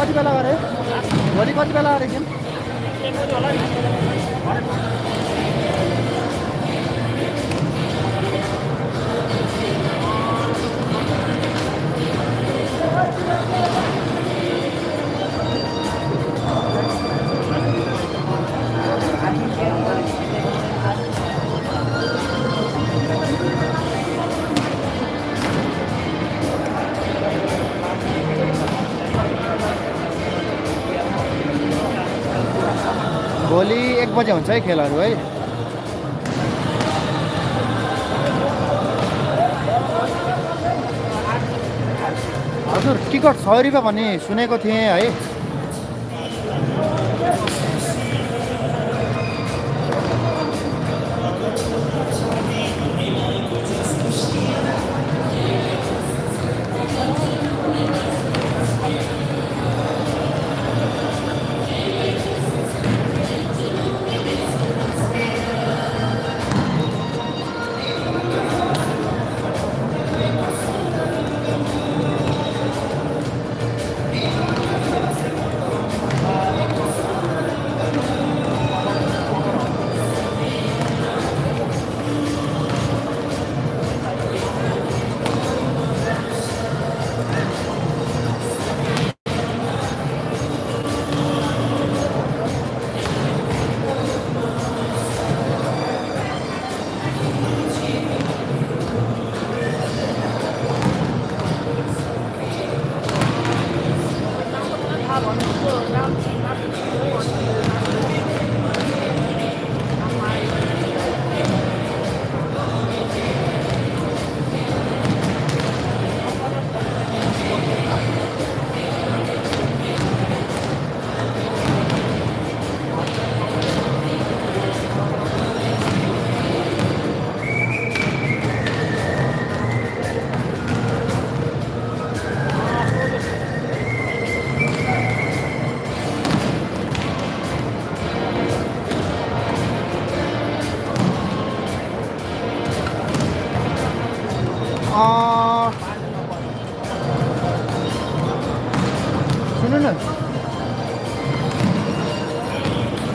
Boli 1 बजे हुन्छ है खेलहरु है हजुर टिकट 100 रुपैयाँ भन्ने सुनेको थिएँ है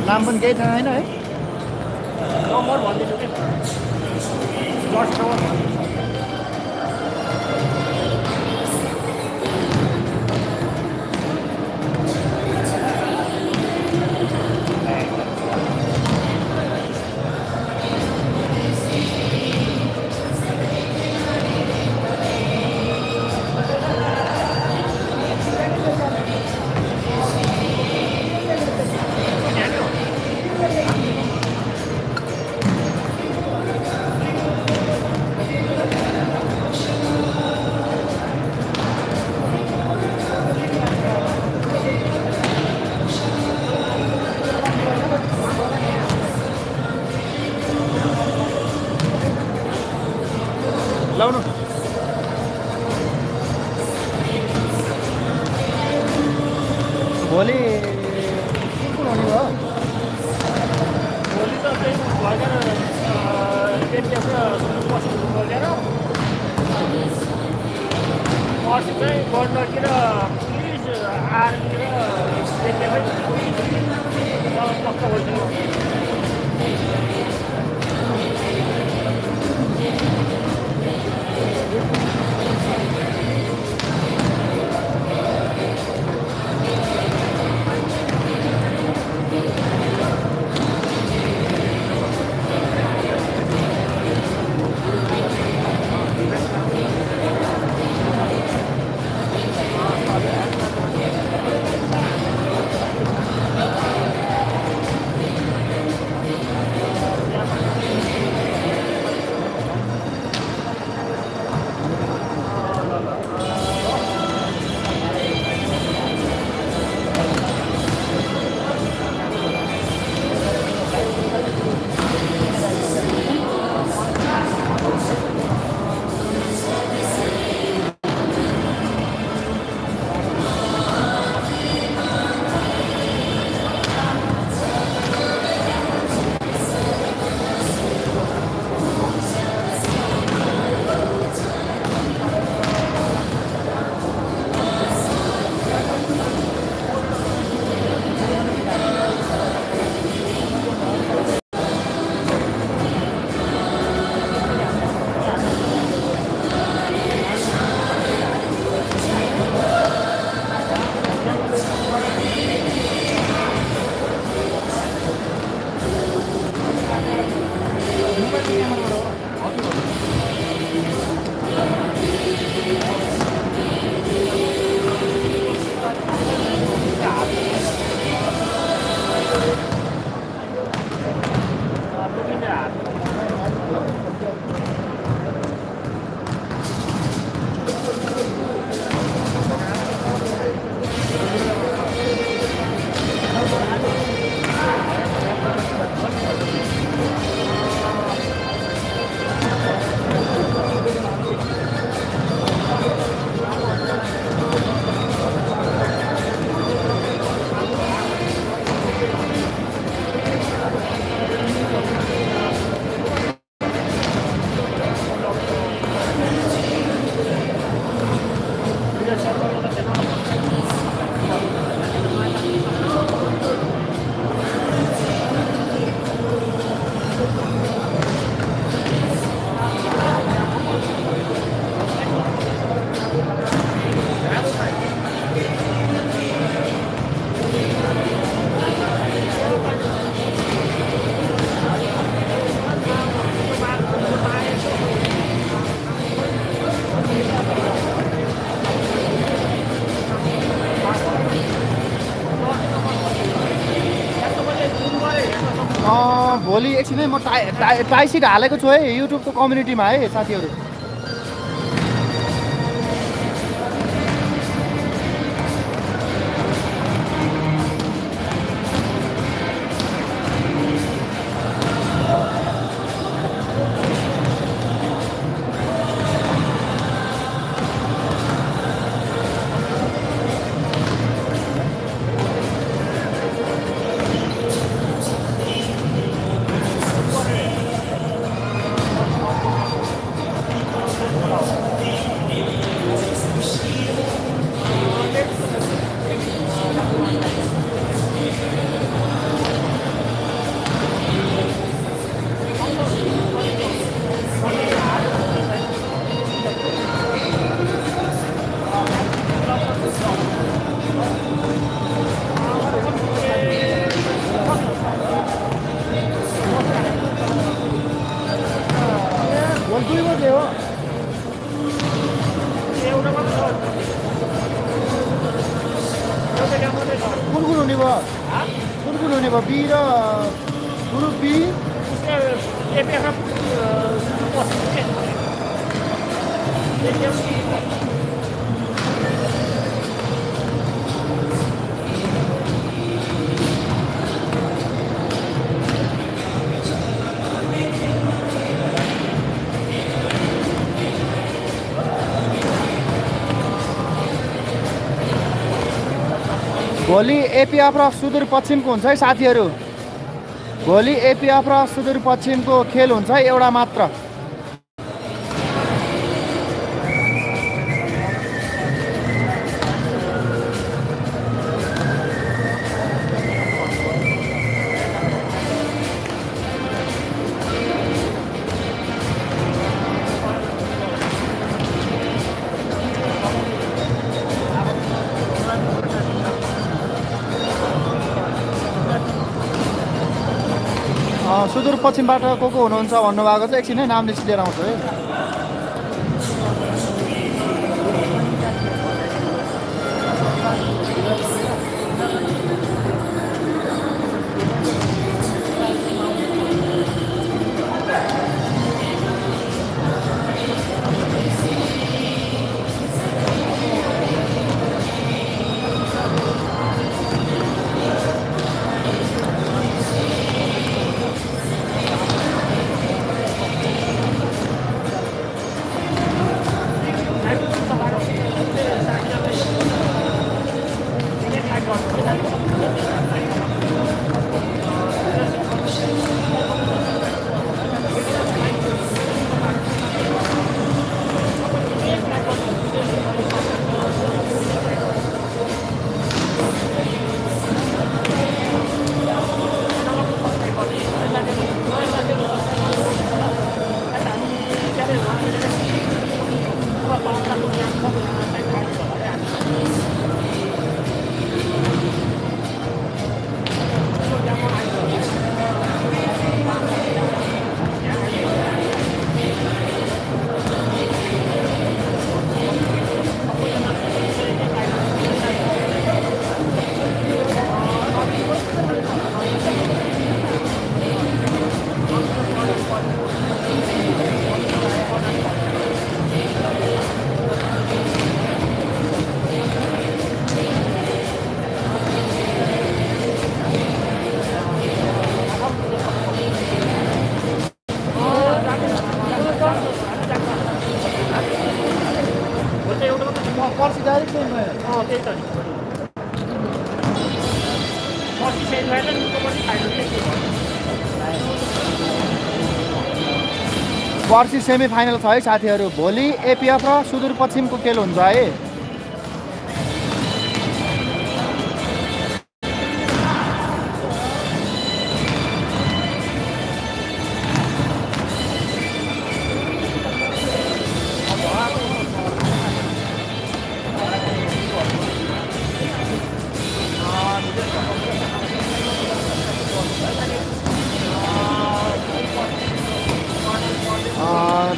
Namun kayak tangan aja. Nomor banding juga. Bos nomor. भोलि एकछिनै म टाइसिट हालेको छु है युट्युबको कम्युनिटीमा है साथीहरु। भोलि एपीएफ र सुदूर पश्चिमको हुन्छ है साथीहरु। भोलि एपीएफ र सुदूर पश्चिमको खेल हुन्छ है एउटा मात्र। सुदूर पश्चिमबाट को हुनुहुन्छ भन्नुभएको छ, एकछिनै नाम लिस्ट लिएर आउँछु है। पर्सी सेमिफाइनल छ है साथीहरु। भोलि एपीएफ र सुदूर पश्चिमको खेल हुन्छ है।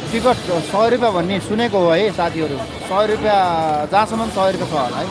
टिकट 100 रुपैयाँ भन्ने सुनेको हो है साथीहरु। 100 रुपैयाँ जहाँसम्म 100 रुपैयाँ छ होला है।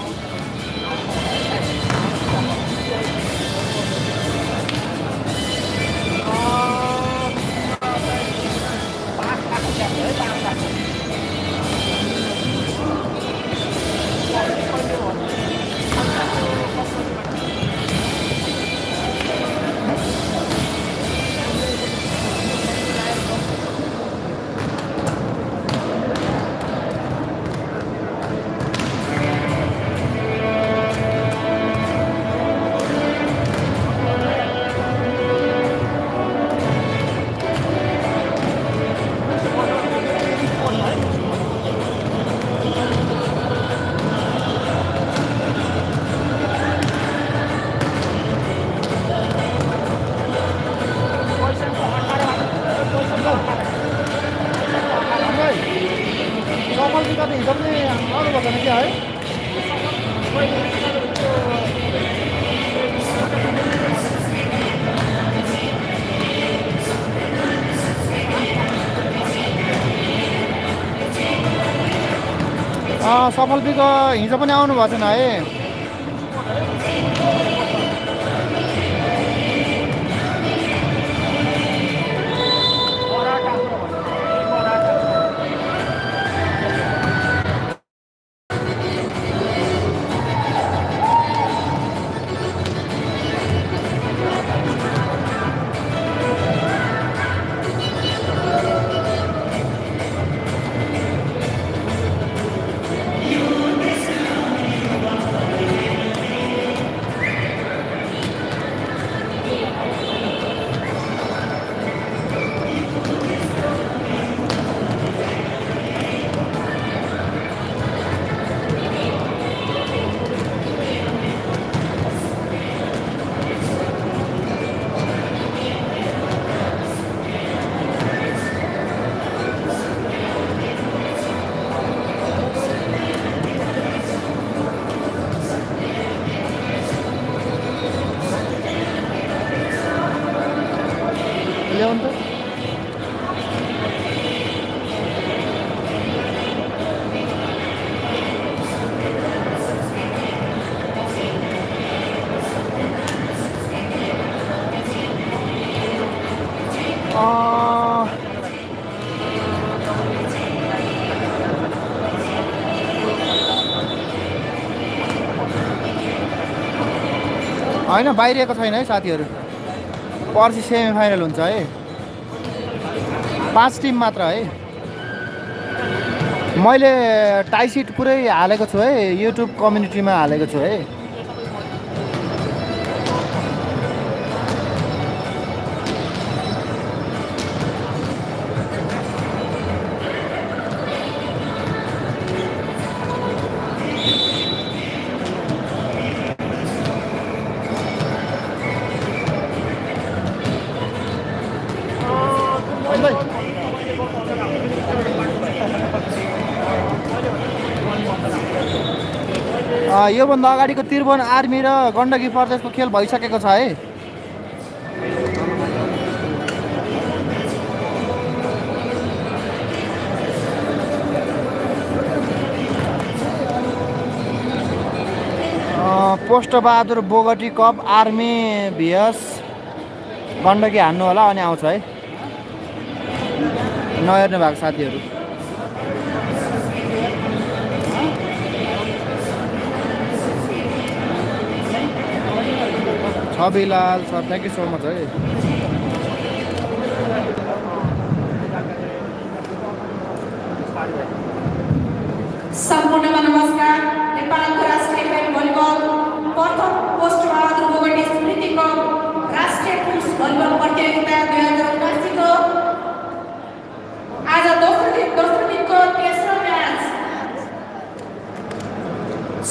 सफल बिग हिजो पनि आउनु भएको छैन है होइन बाहिरिएको छैन है साथीहरु पर्सि सेमी फाइनल हुन्छ है 5 टिम मात्र है मैले टाइसिट पुरै हालेको छु है युट्युब कम्युनिटीमा हालेको छु है यो भन्दा अगाडिको त्रिभुवन आर्मी र गण्डकी प्रदेशको खेल भइसकेको छ है Postbahadur Bogati cup army vs Gandaki हान्नु होला अनि आउँछ है नहेर्नु भएको साथीहरु Habilal, sir, thank you so much. Sampurna namaskar, Nepal Rashtriya Volleyball, Pratham Poshtabahadur Bogaty Smritiko, Rashtriya Puruष Volleyball प्रतियोगिता 2019 को आज दोस्रो दिन को तेस्रो म्याच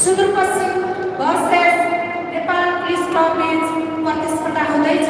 सुदूर पश्चिम वर्सेस नेपाल पुलिस क्लब प्रतिस्पर्धा हुँदैछ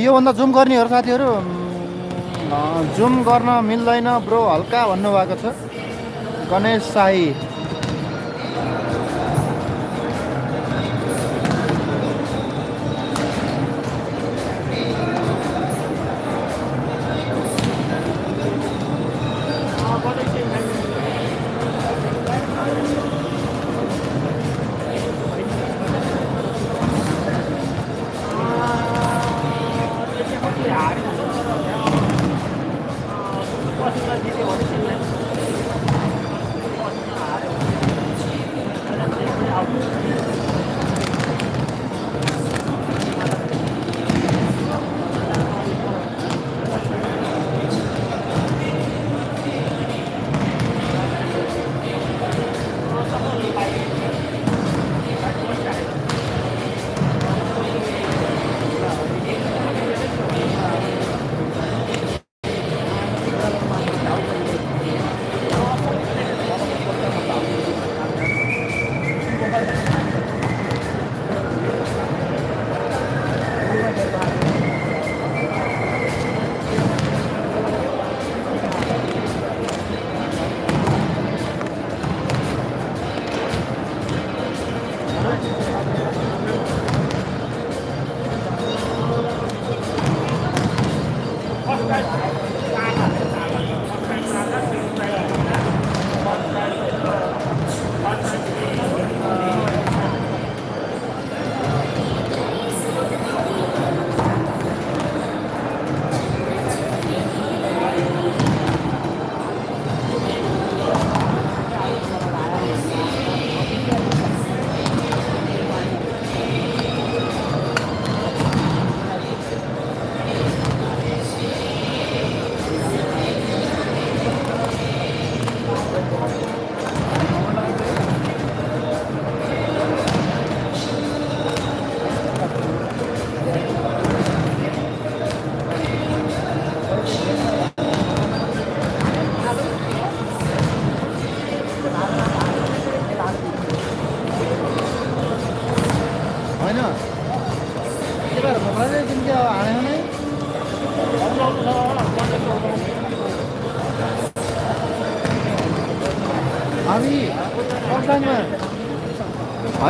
योभन्दा जुम गर्नेहरु साथीहरु जुम गर्न मिल्दैन ब्रो हल्का भन्नु भएको छ Ganesh Sai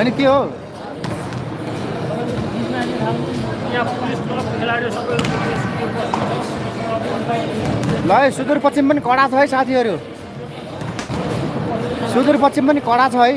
Ini kyo, lai Sudur Paschim pani कडा छ है साथीहरु, Sudur Paschim pani कडा छ है,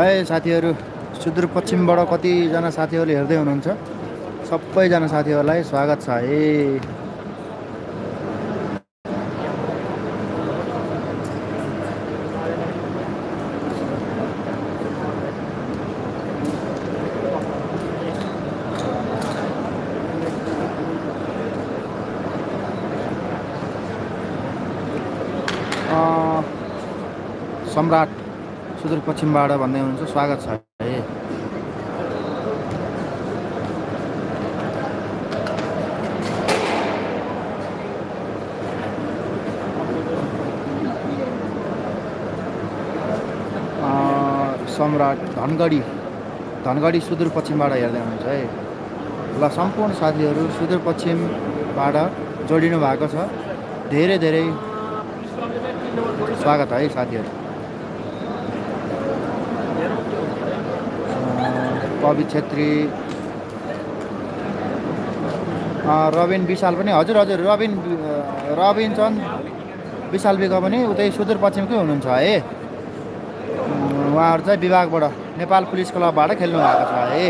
है साथीहरु सुदूर पश्चिमबाट कति जना साथीहरुले हेर्दै हुनुहुन्छ सबै जना साथीहरुलाई स्वागत छ है सम्राट सुदूर पश्चिमबाट भन्दै हुनुहुन्छ स्वागत छ है सम्राट धनगढी सुदूर पश्चिमबाट हेर्दै हुनुहुन्छ है ल सम्पूर्ण साथीहरु सुदूर पश्चिमबाट जोडिनु भएको छ धेरै धेरै स्वागत है साथीहरु कवि छेत्री रबिन विशाल पनि हजुर हजुर रबिन चन्द विशाल बेग पनि उतै सुदूरपश्चिमकै हुनुहुन्छ है उहाँहरु चाहिँ विभागबाट नेपाल पुलिस क्लबबाट खेल्नु भएको छ है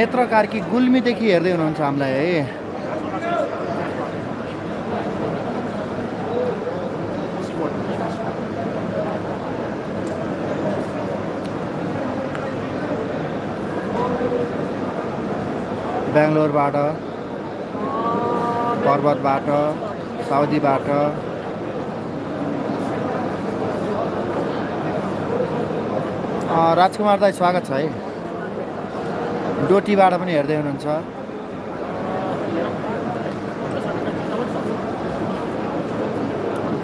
नेत्र कार्की गुल्मीदेखि हेर्दै हुनुहुन्छ हामीलाई है बेंगलोरबाट पर्वतबाट साउदीबाट राजकुमार दाई स्वागत छ है डोटीबाट पनि हेर्दै हुनुहुन्छ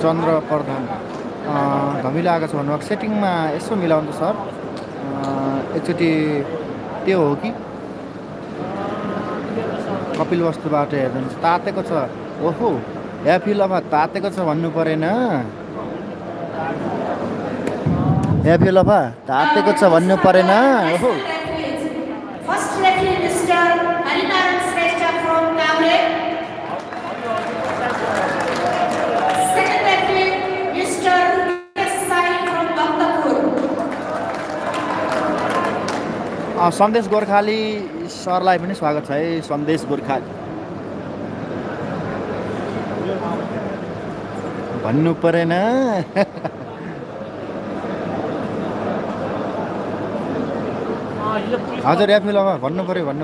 चन्द्र प्रधान धमिलो आएको छ भन्नुभएको सेटिङमा यसो मिलाउनु त सर एकचोटि त्यो हो कि कपिल वस्तुबाट हेर्नुहुन्छ तातेको छ ओहो एफिलमा तातेको छ भन्नु परेन एफिलमा तातेको छ भन्नु परेन ओहो first lieutenant mister Harinarayan Shrestha from Kamare second lieutenant mister Rukesh Sai from Bhaktapur Sandesh Gorkhali सरलाई पनि स्वागत छ है सन्देश गोर्खा भन्नु परेन हजुर एफिलमा भन्नु पर्यो है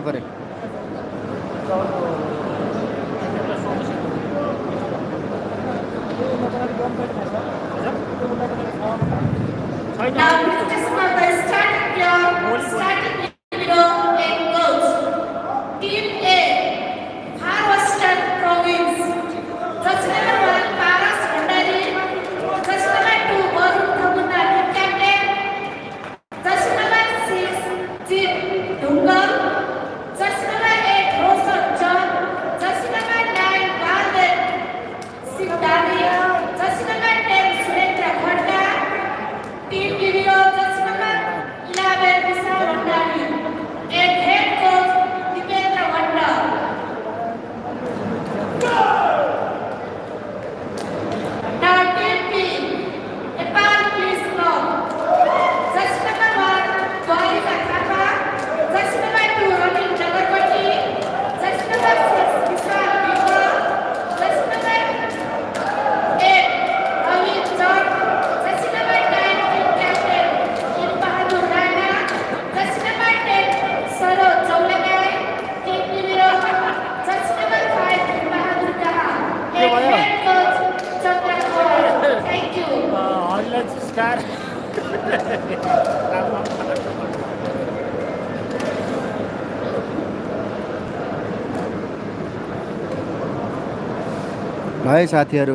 साथीहरु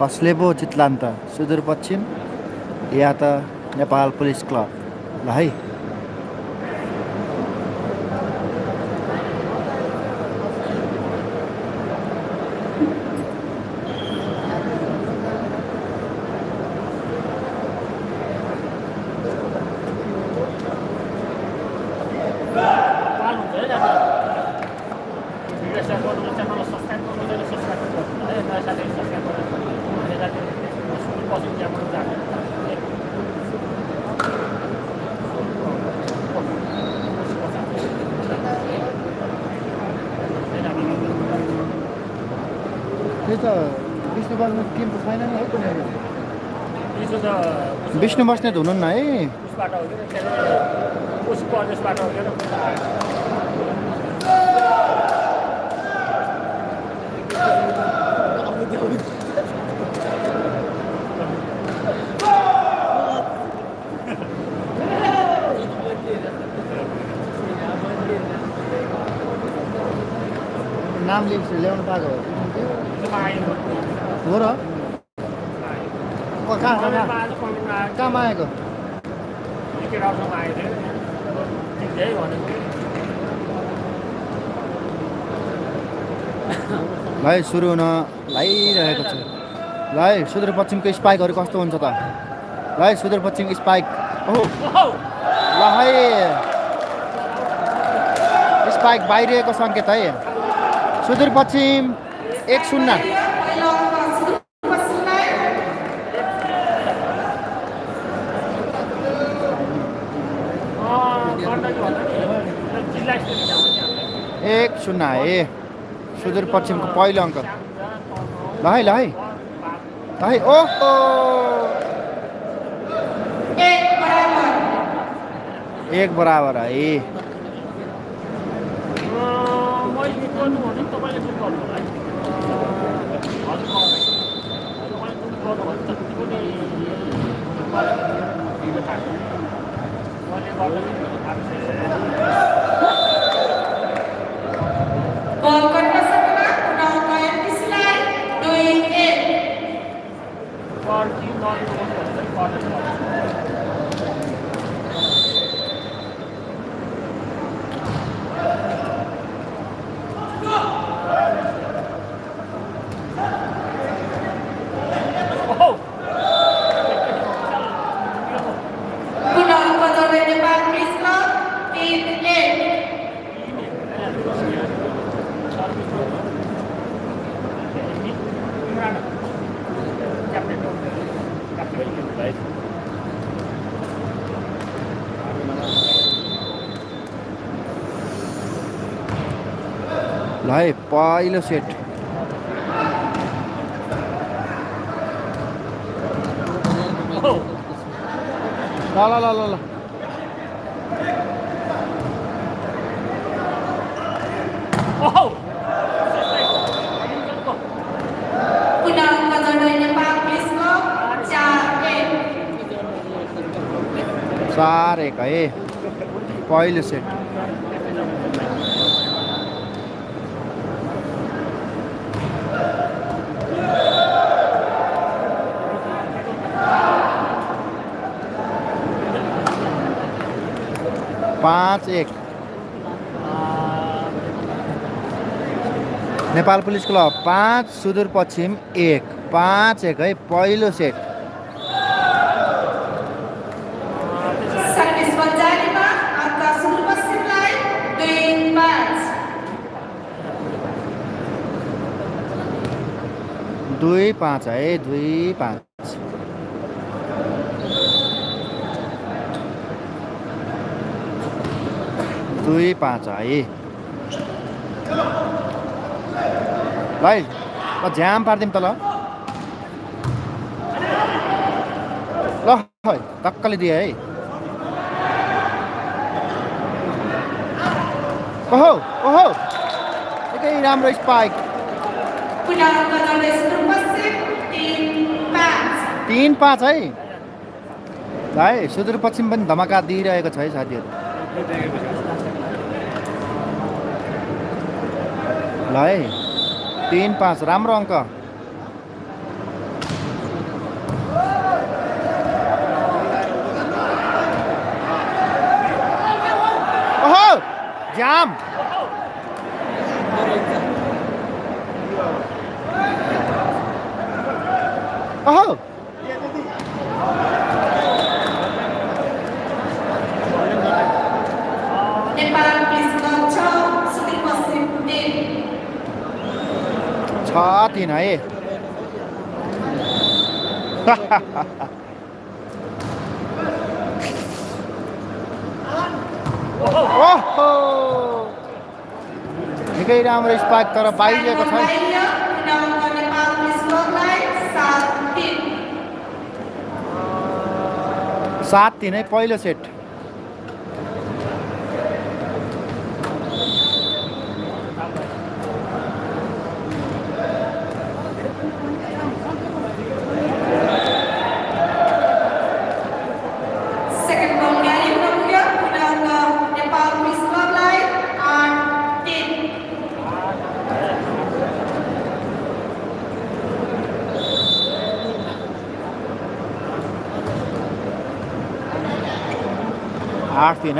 कसले पो चितलान त सुदूर पश्चिम या त नेपाल पुलिस क्लब ल है विष्णु बस्नेत हुनु न है उसको अध्यक्षबाट नाम लिस्ट ल्याउन पाएको हो र कहाँ आएको भाइ सुरु हुन लागिरहेको छ भाइ सुदूरपश्चिमको स्पाइकहरु कस्तो हुन्छ त भाइ सुदूरपश्चिमको स्पाइक ओहो भाइ स्पाइक बाहिरिएको संकेत है सुदूरपश्चिम 1-0 सुन्ना है सुदूरपश्चिमको पहिलो अंक भाइ भाइ भाइ ओहो 1 बराबर है पहिलो सेट ला ला ला ला सारे गए पहिलो set Nepal police club 5 Sudurpashchim 1 5-1 है पहिलो सेट दुई पांच है 2-5 2-5 है भाइ म जाम पार्दिम त ल टक्कले दिए है ओहो ओहो एकै राम्रो स्पाइक 3-5 है भाइ सुदूरपश्चिम पनि धमाका दिइरहेको छ है साथीहरु भाइ 3-5 राम्रो अंक ओहो जाम ओहो Tin hai. Oho. Nikai ramro spark tara bahiryeko chha. 7-3 पहिलो सेट।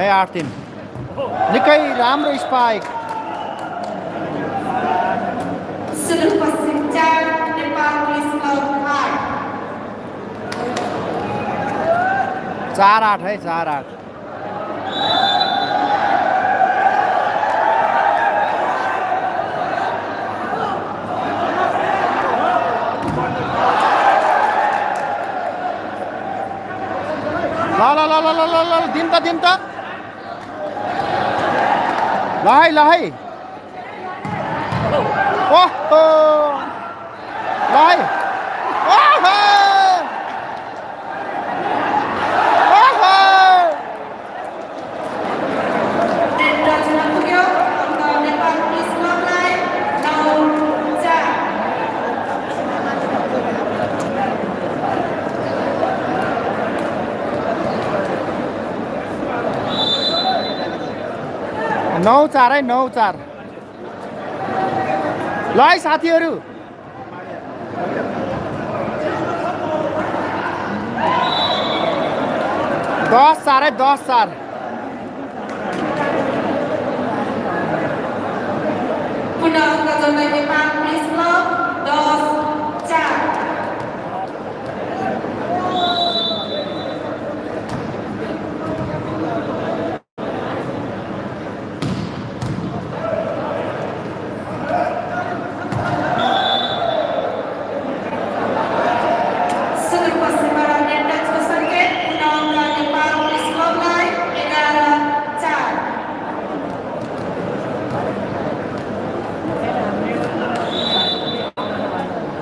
आठ तीन निकै राम्रो स्पाइक। सुदूर पश्चिम 4 नेपाल पुलिस क्लब 8 4-8 है 4-8। ल दिन त ल है ओहो ल है ओहो ओहो नौ चार है। ल है साथीहरु दस चार है।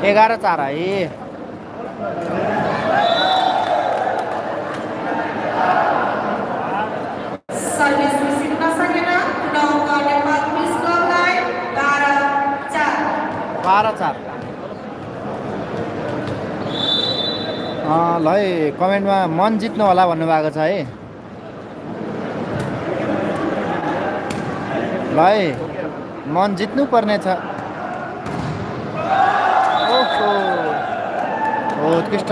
Negara cara ini कमेन्टमा मन जित्नु होला भन्नु भएको छ है। ल है मन जित्नु पर्ने छ। उत्कृष्ट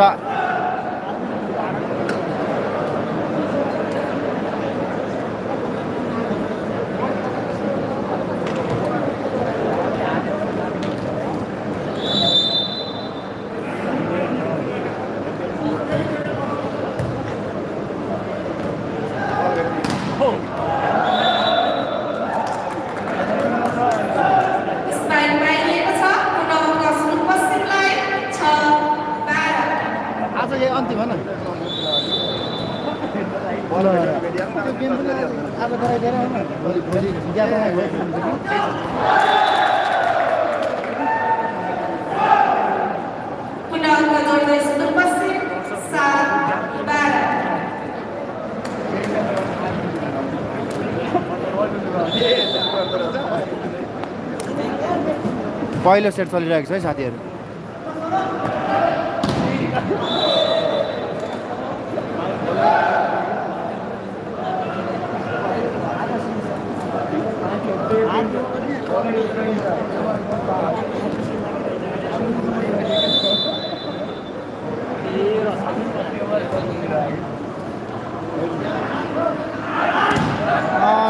पहिलो सेट चलिरहेको छ है साथीहरु।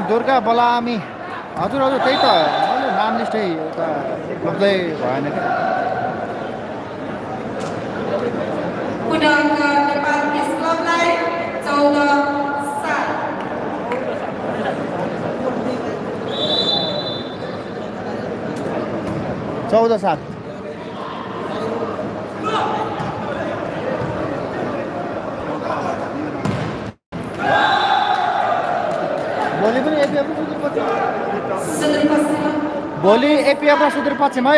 दुर्गा बलामी हजुर त्यही त नाम लिस्टै एउटा लग्दै भएन के। पुनः नेपाल पुलिस क्लबलाई 14-7। भोलि एपीएफ र सुदूर पश्चिम है।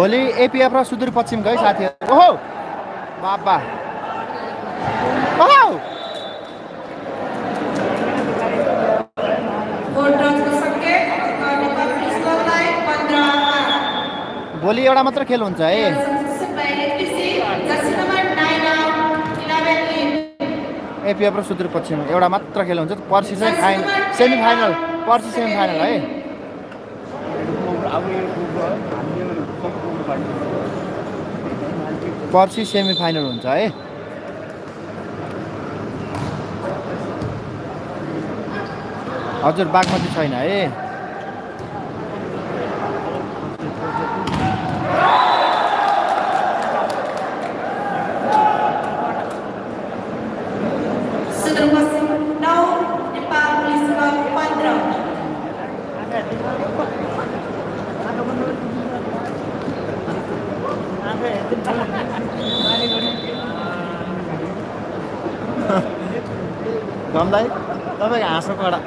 भोलि एपीएफ र सुदूर पश्चिम गए साथीहरु। ओहो बाबा, ओहो भोलि एउटा मात्र खेल हुन्छ है। एपीएफ र सुदूर पश्चिम एउटा मात्र खेल हुन्छ। पर्सि चाहिँ फाइनल, सेमी फाइनल, पर्सि सेमी फाइनल है। पर्सि सेमी फाइनल हुन्छ है। हजुर बागमती छैन है। Kamlai, tapi asa kok ada.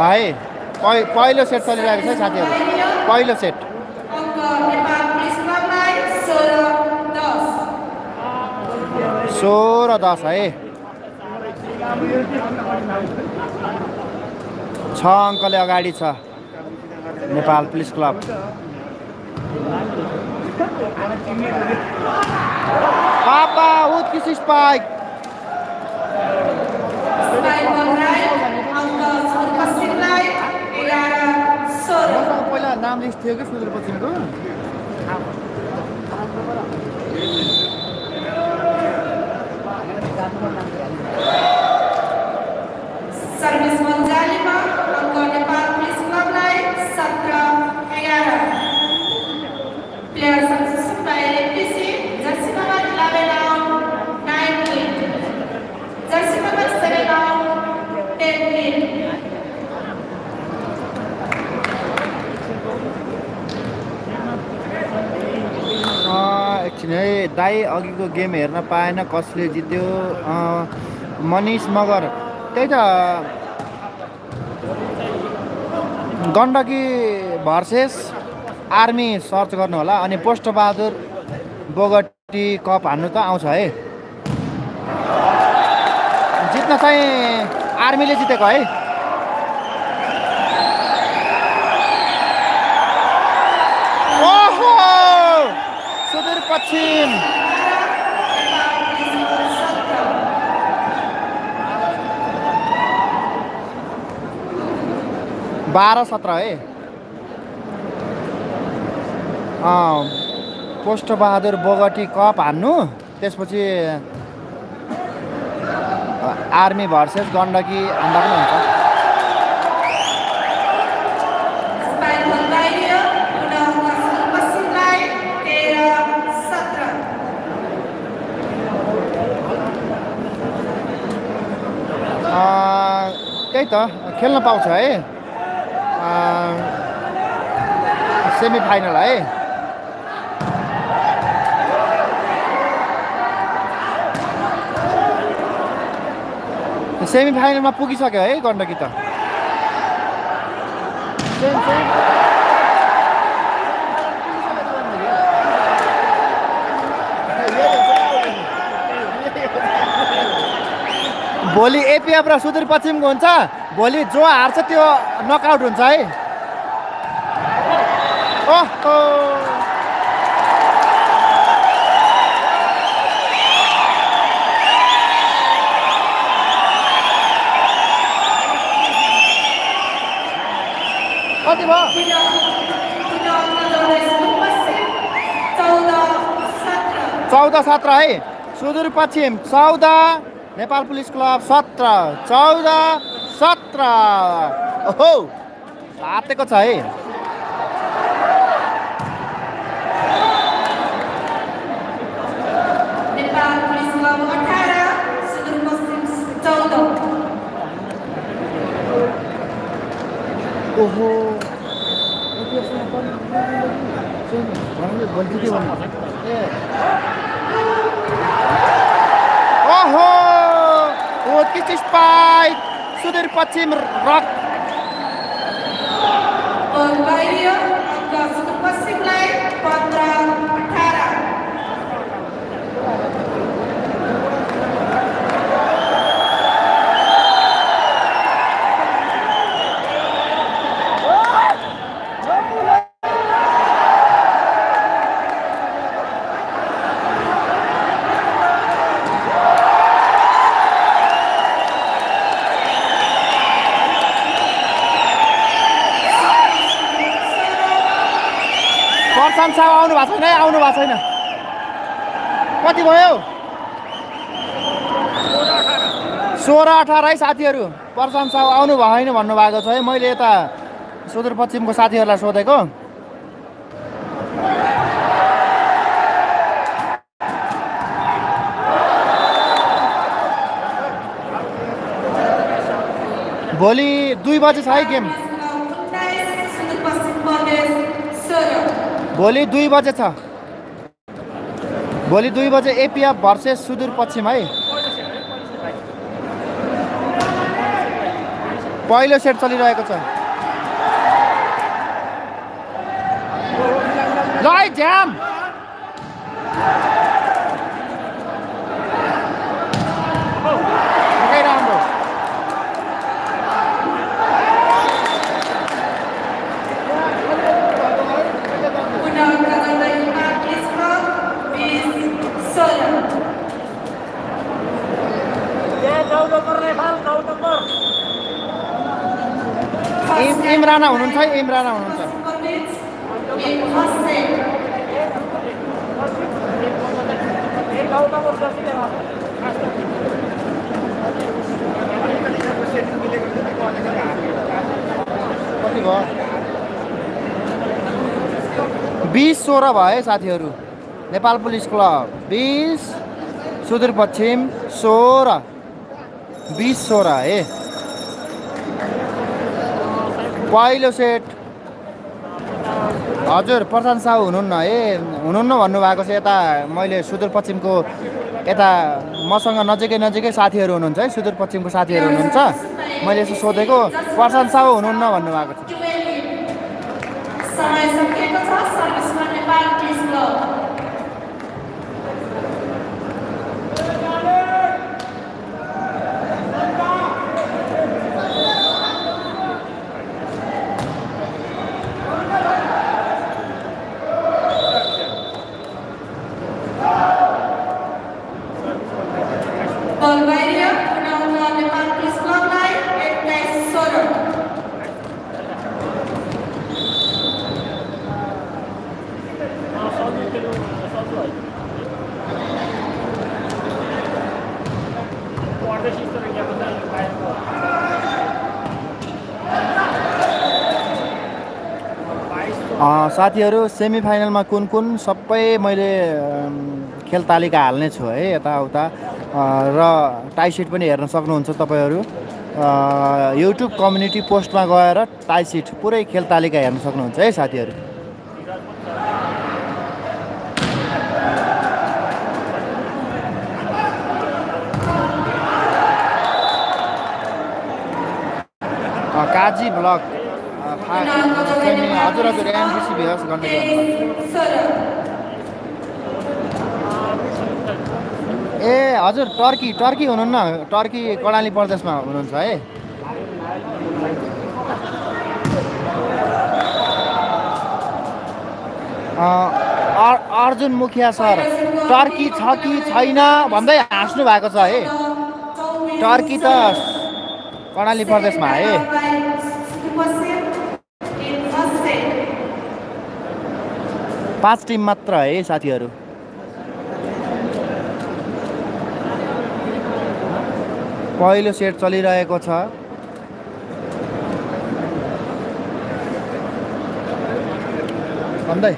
Bhai, पहिलो सेट चलिरहेको छ साथीहरु, पहिलो सेट। नेपाल पुलिस क्लबलाई 16-10। 16-10 है। 6 अंकले अगाडि छ नेपाल पुलिस क्लब। पापा उठ किसी स्पाइक। नाम लिस्ट थियो के सुदूर पश्चिमको? सर्भिस मन्जालीमा अङ्क नेपाल पुलिस क्लबलाई 17-11। Player successful by APC jersey number 11 out 9 jersey number 7 out 10। एकछिन दाई अघिको गेम हेर्न पाएन, कसले जित्यो? मनीष मगर। त्यही त गण्डकी भर्सेस आर्मी सर्च गर्नु होला, अनि पोष्टबहादुर बोगटी कप हान्नु त आउँछ है। जित्न चाहिँ आर्मीले जितेको है। पश्चिम बारह 17 है। पोष्टबहादुर बोगटी कप हान्नु, त्यसपछि आर्मी भर्सेस गण्डकी हान्दा पनि हुन्छ। त्यही त खेल्न पाउँछ है सेमी फाइनल है। सेमी फाइनलमा पुगिसक्यो है गण्डकी त। भोलि एपीएफ र सुदूर पश्चिमको हुन्छ। भोलि जो हार्छ त्यो नकआउट हुन्छ है। ओहो कति भयो? 14-17 है। सुदूर पश्चिम 14, नेपाल पुलिस क्लब 17-14-17। ओहो तातेको छ है। नेपाल पुलिस क्लब 18, सुदूर पश्चिम 14। ओहो एपीएफमा पनि छैन भन्ने गल्ती के भन्नु ए ओहो वो किस स्पाइक सुदूर पश्चिम रक और बाहिर का Sudur Pashchim line 15-18 Sawa aunu bhako chaina kati bhayo 16-18 साथीहरु परसन साव आउनु भएन भन्नु भएको छ है मैले यता सुदूर पश्चिमको साथीहरुलाई सोधेको भोलि 2 बजे छ है गेम भोलि 2 बजे छ भोलि 2 बजे एपीएफ भर्सेस सुदूर पश्चिम है पहिलो सेट चलिरहेको छ लय जाम Imrana huनुहुन्छ है इमराना हुनुहुन्छ कति भयो 20-16 भयो साथीहरु नेपाल पुलिस क्लब 20 सुदूर पश्चिम 16 20-16 है पहिलो सेट हजुर प्रशान्त साहु हुनुहुन्न ए हुनुहुन्न भन्नु भएको छ यता मैले सुदूर पश्चिमको यता मसँग नजिकै साथीहरु हुनुहुन्छ है सुदूर पश्चिमको साथीहरु हुनुहुन्छ मैले यसो सोधेको प्रशान्त साहु हुनुहुन्न भन्नु भएको छ समय सकिएको छ सर्भिसमा नेपाल पुलिस क्लब साथीहरु सेमिफाइनलमा कुन सबै मैले खेल तालिका हाल्ने छु है यता उता र टाइ सिट पनि हेर्न सक्नुहुन्छ तपाईहरु YouTube कम्युनिटी पोस्टमा गएर टाइ सिट पुरै खेल तालिका हेर्न सक्नुहुन्छ है साथीहरु काजी ब्लक हजुर हजुर एमबीसी भ्यास गर्ने ए हजुर टर्की हुनुहुन्न टर्की कडाली प्रदेशमा हुनुहुन्छ है अर्जुन मुखिया सर टर्की छ कि छैन भन्दै हाँस्नु भएको छ है टर्की त कर्णाली प्रदेशमा है पाँच टिम मात्र है साथीहरु पहिलो सेट चलिरहेको छ भन्दै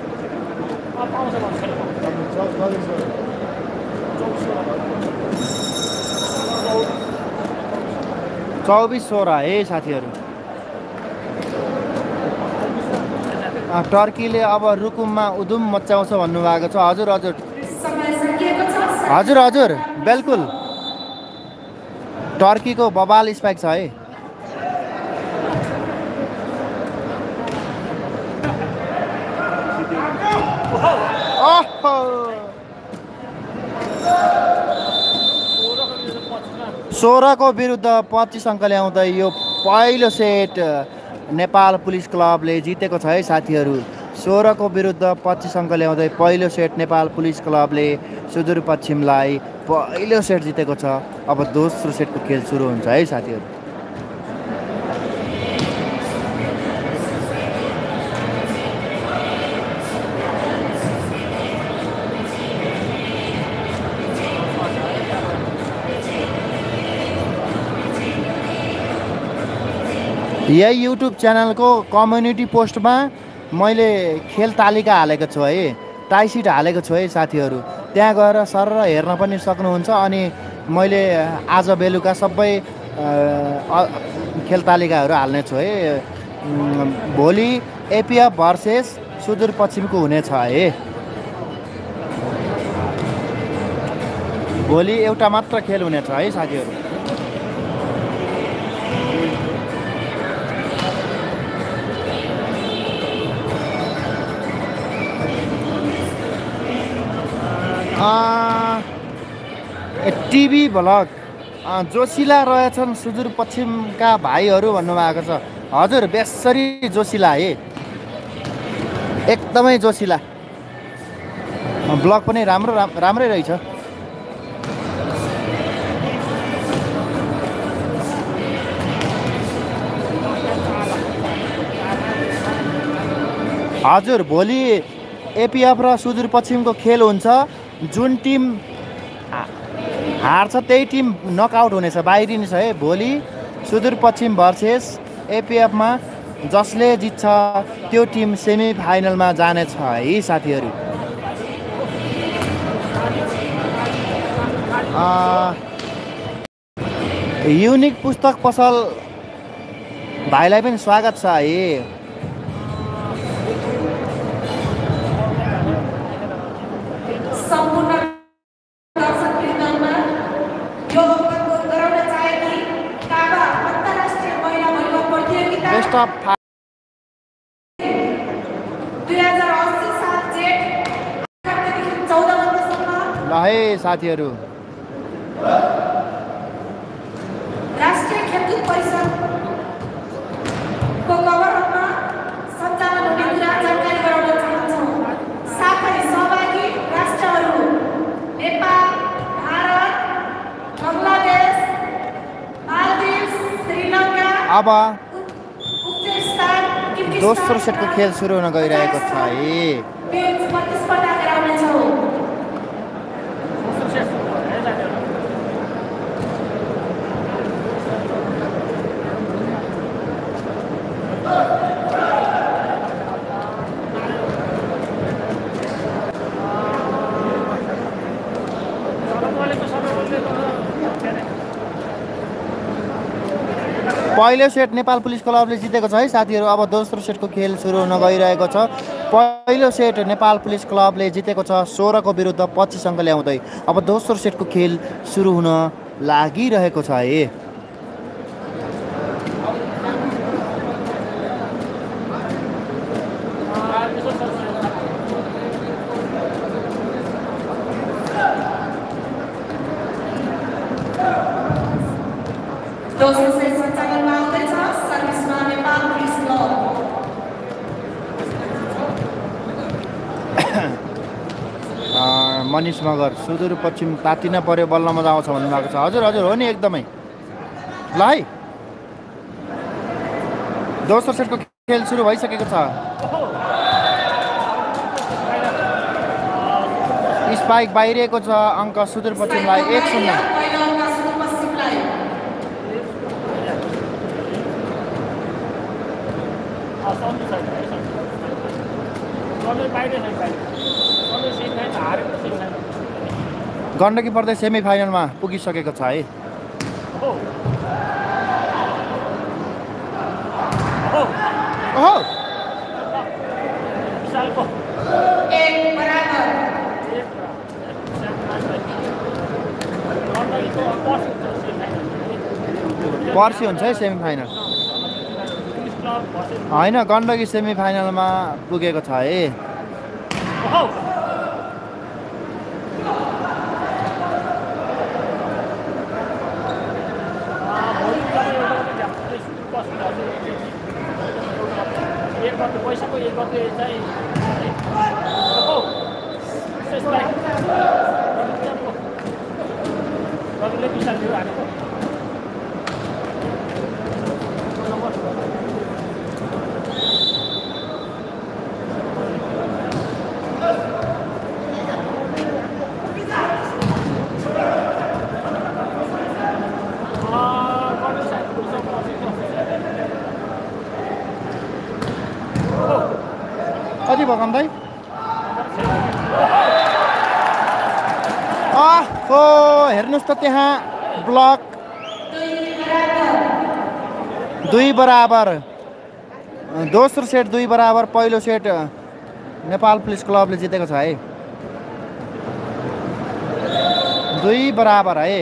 टर्कीले अब रुकुममा उधुम मचाउँछ भन्नु भएको छ। हजुर हजुर हजुर हजुर बिल्कुल टर्कीको बबाल स्पाइक छ है। सोह्रको विरुद्ध 25 अङ्क ल्याउँदै यो पहिलो सेट नेपाल पुलिस क्लबले जितेको छ है साथीहरू। 16 को विरुद्ध 25 अङ्क ल्याउँदै पहिलो सेट नेपाल पुलिस क्लबले सुदूर पश्चिमलाई पहिलो सेट जितेको छ। अब दोस्रो सेटको खेल सुरु हुन्छ है साथीहरू। यही यूट्यूब चैनल को कम्युनिटी पोस्ट में मैले खेल तालिका हालेको छु है, टाइसिट हालेको छु है साथीहरू। त्यहाँ गएर सर हेर्न पनि सक्नुहुन्छ। अनि मैले आज बेलुका सबै खेल तालिकाहरू हाल्ने छु है। भोलि एपीएफ भर्सेस सुदूर पश्चिमको हुनेछ है। भोलि एउटा मात्र खेल हुनेछ है साथीहरू। टिभी भ्लग जोशीला रहेछन् सुदूर पश्चिमका भाइहरू भन्नुभएको छ। हजुर बेसरी जोशीला है, एकदमै जोशीला ब्लग पनि राम्रै रहेछ। हजुर भोलि एपीएफ र सुदूर पश्चिमको खेल हुन्छ। जुन टिम हार्छ त्यही टिम नकआउट हुनेछ, बाहिरिन्छ है। भोलि सुदूर पश्चिम भर्सेस एपीएफमा जसले जित्छ त्यो टिम सेमिफाइनलमा जानेछ है साथीहरू। युनिक पुस्तक पसल भाइलाई पनि स्वागत छ है। साथीहरू राष्ट्रिय खेलकुद परिषदको कभरमा सञ्चालन हुने कुरा जानकारी गराउन चाहन्छौँ। साथै सहभागी राष्ट्रहरू नेपाल, भारत, बङ्गलादेश, मालदिप्स, श्रीलङ्का। अब उज्बेकिस्तान दोस्रो सेटको खेल सुरु हुन गइरहेको छ है। पहिलो सेट नेपाल पुलिस क्लबले जितेको छ है साथीहरू। अब दोस्रो सेटको खेल सुरु हुन गइरहेको छ। पहिलो सेट नेपाल पुलिस क्लबले जितेको छ 16 को विरुद्ध 25 अङ्क ल्याउँदै। अब दोस्रो सेटको खेल सुरु हुन लागिरहेको छ है। मनिष मगर सुदूर पश्चिम तातिन पर्यो बल्ल मजा आउँछ भन्नुभएको छ। हजुर हजुर हो नि एकदमै ल है। दोस्रो सेटको खेल सुरु भइसकेको छ। स्पाइक बाहिरिएको छ। अङ्क सुदूर पश्चिमलाई 1-0। गण्डकी पर्दै सेमिफाइनलमा पुगिसकेको छ है। पर्सी हुन्छ है सेमिफाइनल हैन गण्डकी सेमिफाइनलमा पुगेको छ है त्यहाँ ब्लक दुई बराबर दोस्रो सेट दुई बराबर पहिलो सेट नेपाल पुलिस क्लबले जितेको छ है दुई बराबर है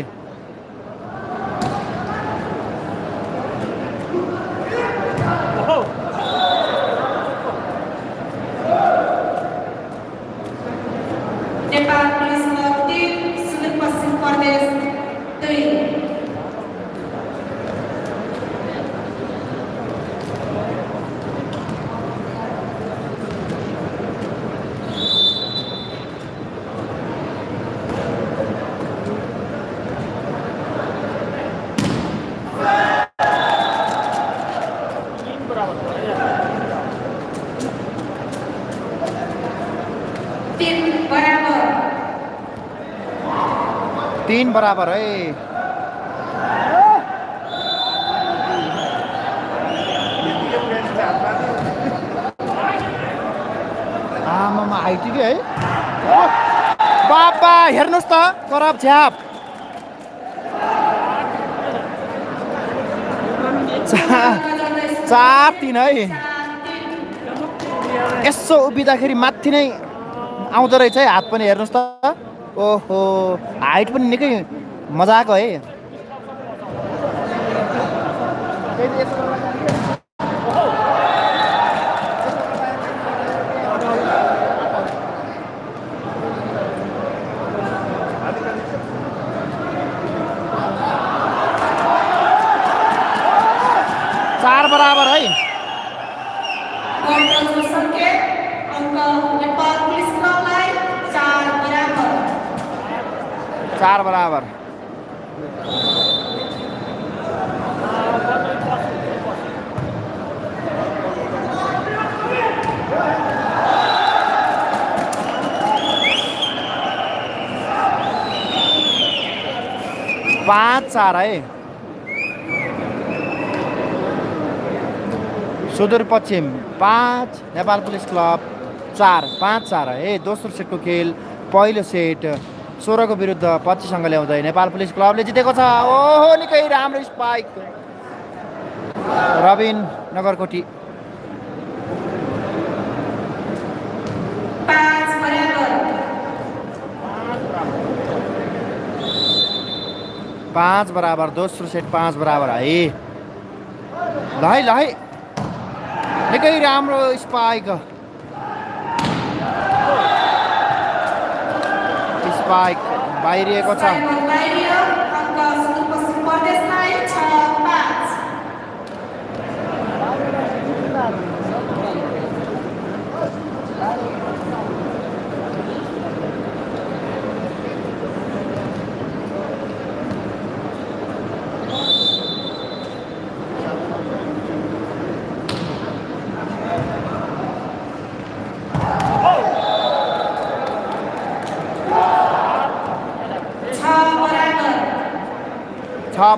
तीन बराबर है आमामा आइटिक है बाबा हेर्नुस् त करब झ्याप चार तीन है यसो उभिदाखेरि माथि नै आउँदो रहेछ है हात पनि हेर्नुस् त ओहो हाइट पनि निकै मजाको है चार बराबर है चार बराबर पाँच चार है सुदूर पश्चिम पाँच नेपाल पुलिस क्लब चार पाँच चार है दोस्रो सेटको खेल पहिलो सेट 16 को विरुद्ध 25 अंक ल्याउँदै नेपाल पुलिस क्लबले जितेको छ ओहो निकै राम्रो स्पाइक रबिन नगरकोटी पाँच बराबर दोस्रो सेट पाँच बराबर है लै लै निकै राम्रो स्पाइक बाइक बाहिरिएको छ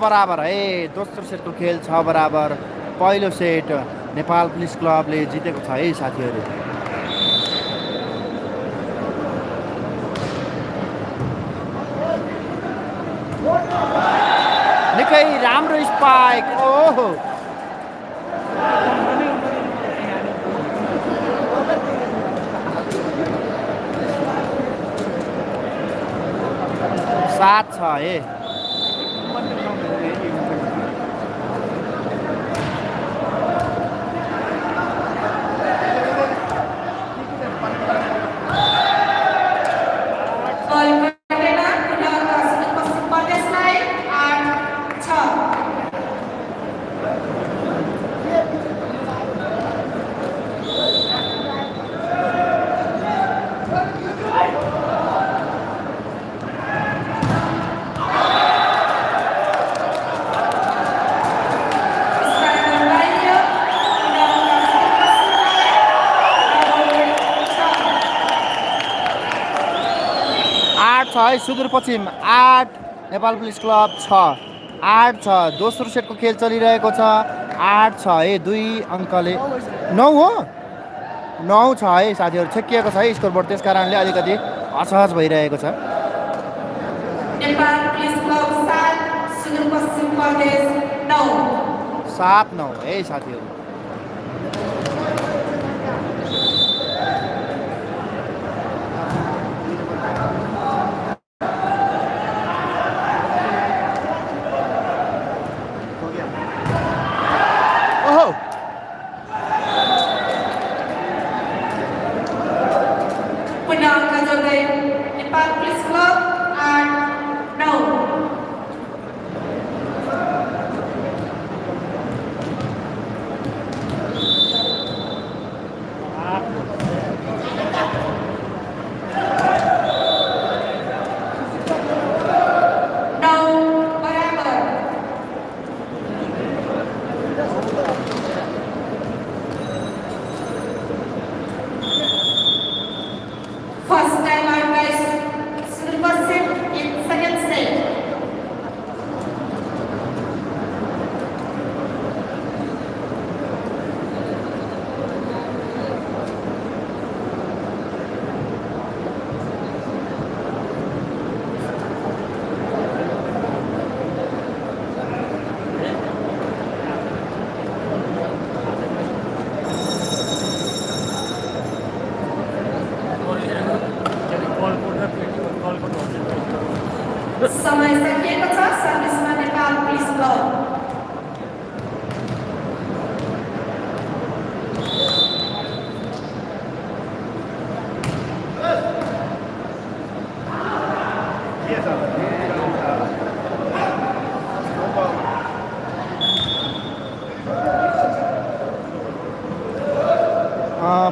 बराबर है दोस्रो सेटको खेल छ बराबर पहिलो सेट नेपाल पुलिस क्लबले जितेको छ है साथीहरु निकै राम्रो स्पाइक ओहो सात छ है 6 सुदूर पश्चिम 8 नेपाल पुलिस क्लब 6 8 छ दोस्रो सेटको खेल चलिरहेको छ 8 छ ए दुई अंकले 9 हो 9 छ है साथीहरु छकिएको छ है स्कोर बोर्ड त्यसकारणले अलिकति असहज भइरहेको छ नेपाल पुलिस क्लब 7 सुदूर पश्चिम प्रदेश 9 7 9 ए साथीहरु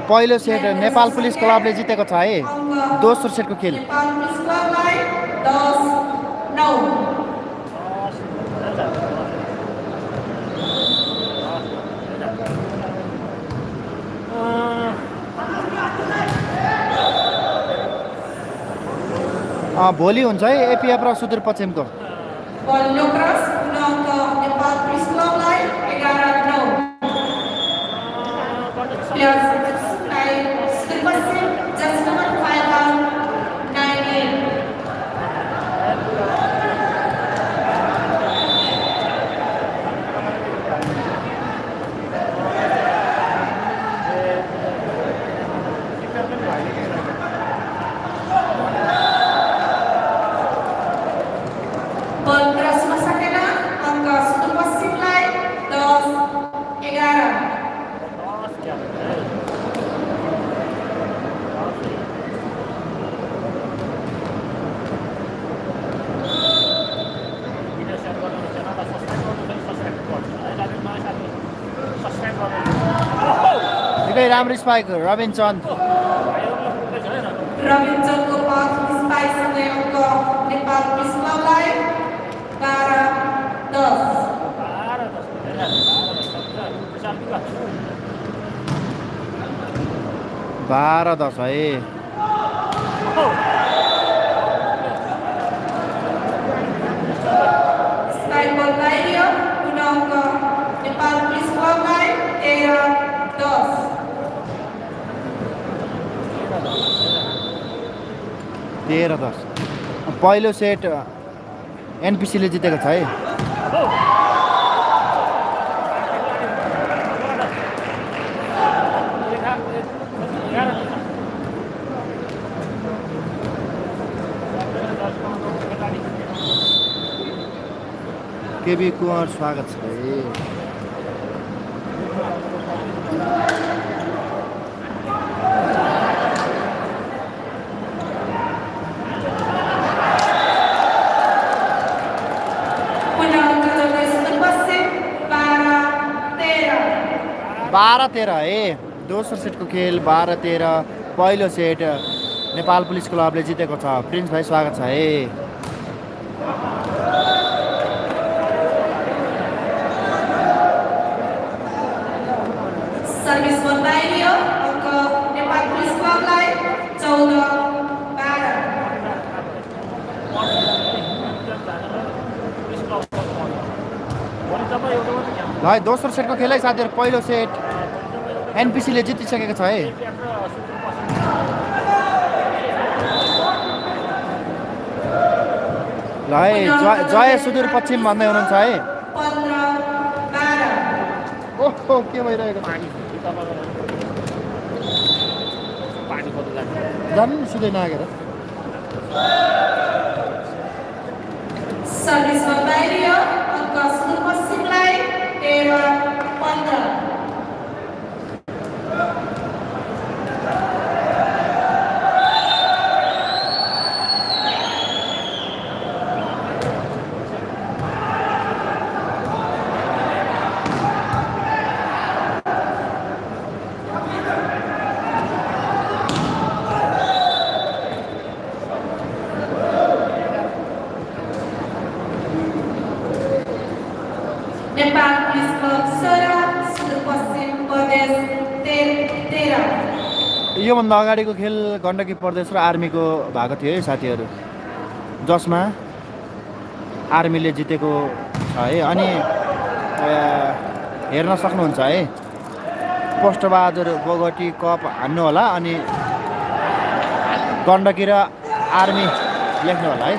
पहिलो सेट नेपाल पुलिस क्लबले जितेको छ है दोस्रो सेटको खेल नेपाल पुलिस क्लबलाई 10-9 भोलि हुन्छ है एपीएफ र सुदूर पश्चिमको भोलि क्रस पुनौको नेपाल पुलिस क्लबलाई 11-9 players tie Sudur Pashchim just number 5 out 9 राम्रो स्पाइक रबिन चन्द को पास स्पाइक सँगै अङ्क नेपाल पुलिस क्लबलाई 12-10 है पहिलो सेट एनपीसीले जितेको छ है केबी कुमार स्वागत छ है ए दोस्रो सेटको खेल 12-13 पहिलो सेट नेपाल पुलिस क्लबले जितेको छ प्रिन्स भाइ स्वागत छ ए सर्भिस बनाइयो नेपाल पुलिस क्लबलाई 14-12 ल दोस्रो सेटको खेलै साथीहरु पहिलो सेट एनपीसी ले जितिसकेको छ है। ल जय सुदूर पश्चिम भन्दै हुनुहुन्छ है। 15 12 ओहो के भइरहेको छ पानी कति लाग्छ जान सिधै नागेर सर्भिसमा बाहिरियो अङ्क सुदूर पश्चिमलाई 13 15। योभन्दा अगाडिको खेल गण्डकी प्रदेश र आर्मीको भएको थियो है साथीहरू, जसमा आर्मीले जितेको छ है। अनि हेर्न सक्नुहुन्छ है पोष्टबहादुर बोगटी कप हान्नु होला अनि गण्डकी र आर्मी लेख्नु होला है।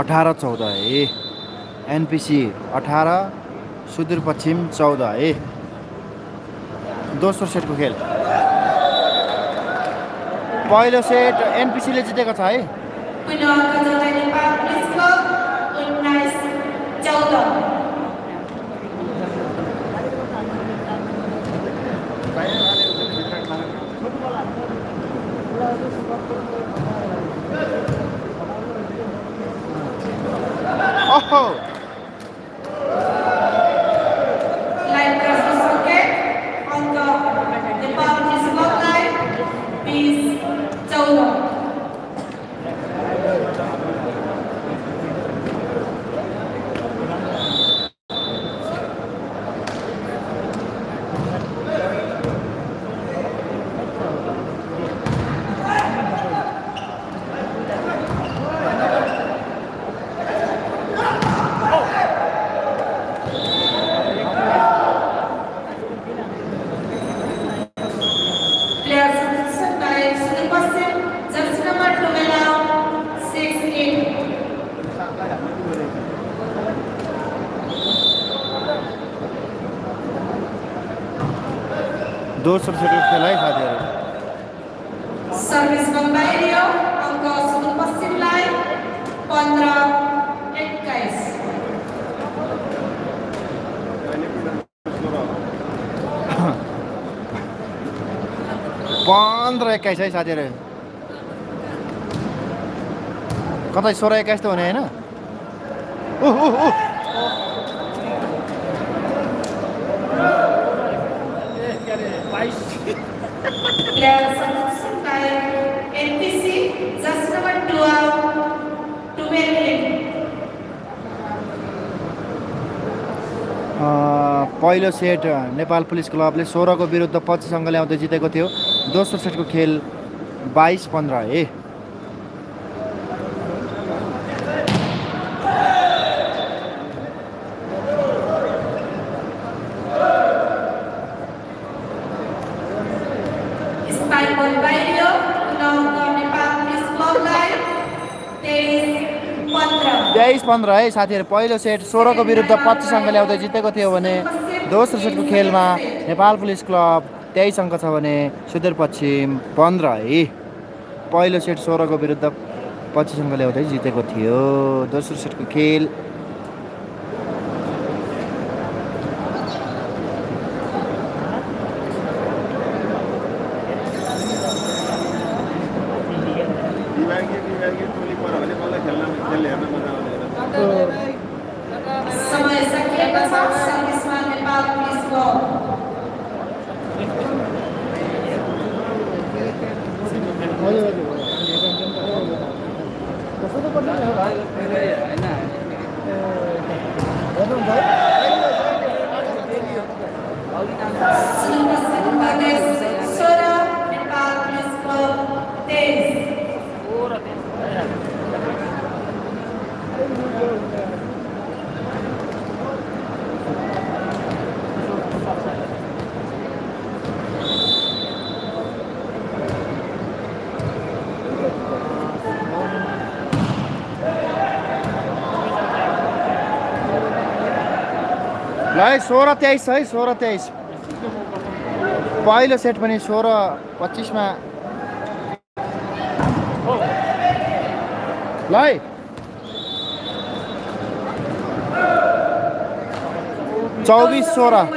अठारह 14 है एनपीसी 18 सुदूर पश्चिम 14 है दोस्रो सेटको खेल। पहिलो सेट एनपीसी ले जितेको छ है। दोस्रो सेटको खेल है साथीहरु सर्भिसमा बाहिरियो अङ्क सुदूर पश्चिमलाई 15 21। है साथीहरु कतै 16 21 त हुने हैन। Yes, I'm sorry. पहिलो सेट नेपाल पुलिस क्लबले 16 को विरुद्ध 25 अंकले आउँदै जितेको थियो। दोस्रो सेटको खेल 22-15 ए है साथीहरु। पहिलो सेट 16 को विरुद्ध 25 अंकले आउँदै जितेको थियो भने दोस्रो सेटको खेलमा नेपाल पुलिस क्लब 23 अंक छ भने सुदूर पश्चिम 15 है। पहिलो सेट 16 को विरुद्ध 25 अंकले आउँदै जितेको थियो। दोस्रो सेटको खेल लाइ 16-23 है। 16-23 पहिलो सेट पनि 16-25 मा लाइ चौबीस 16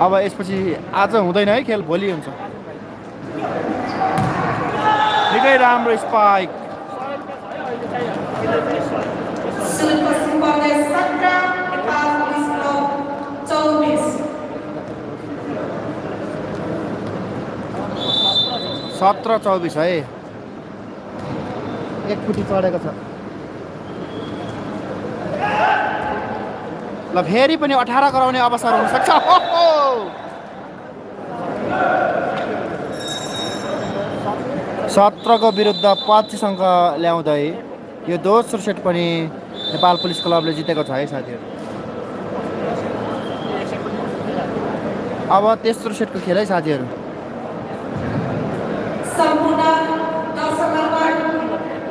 अब यसपछि आज हुँदैन है खेल, भोलि हुन्छ। निकै राम्रो स्पाइक सत्रह 24 है। एक फुटी चढेको छ ल, फेरि पनि 18 गराउने अवसर हुन सक्छ। सत्रको विरुद्ध 25 अंक ल्याउँदै यो दोस्रो सेट पनि नेपाल पुलिस क्लबले जितेको छ है साथीहरु। अब तेस्रो सेटको खेल है साथीहरु। सम्पूर्ण दर्शकहरुलाई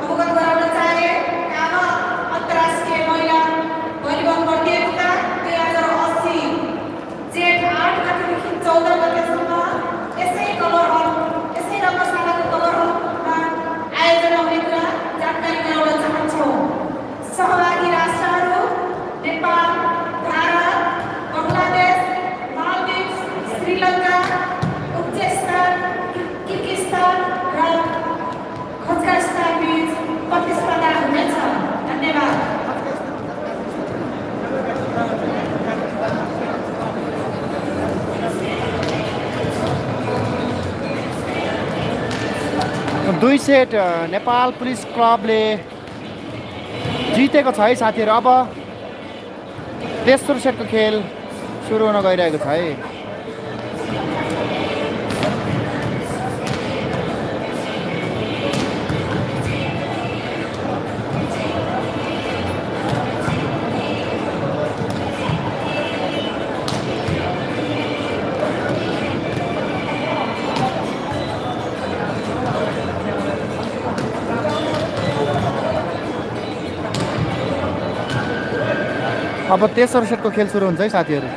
अवगत गराउन चाहे काम अन्तर्राष्ट्रिय महिला भलिबल प्रतियोगिता 2080 जेठ 8 गतेदेखि 14 गतेसम्म यसै कलर हल यसै रङ्गशालाको कलर हलमा आयोजना हुने कुरा जानकारी गराउन चाहन्छौँ। सहभागी राष्ट्रहरु नेपाल, भारत, बंगलादेश, मालदिव, श्रीलंका, उज्बेकिस्तान, किर्गिस्तान र कजाकिस्तान बीच प्रतिस्पर्धा हुनेछ। धन्यवाद। दुई सेट नेपाल पुलिस क्लबले जितेको छ है साथीहरु। अब तेस्रो सेटको खेल सुरु हुन गइरहेको छ है। अब तेस्रो सेटको खेल सुरु हुन्छ है साथीहरु।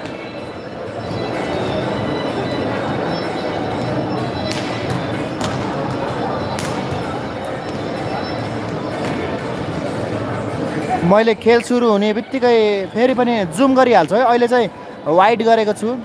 मैले खेल सुरु हुने बित्तिकै फेरि पनि जुम गरिहाल्छु है। अहिले चाहिँ वाइड गरेको छु।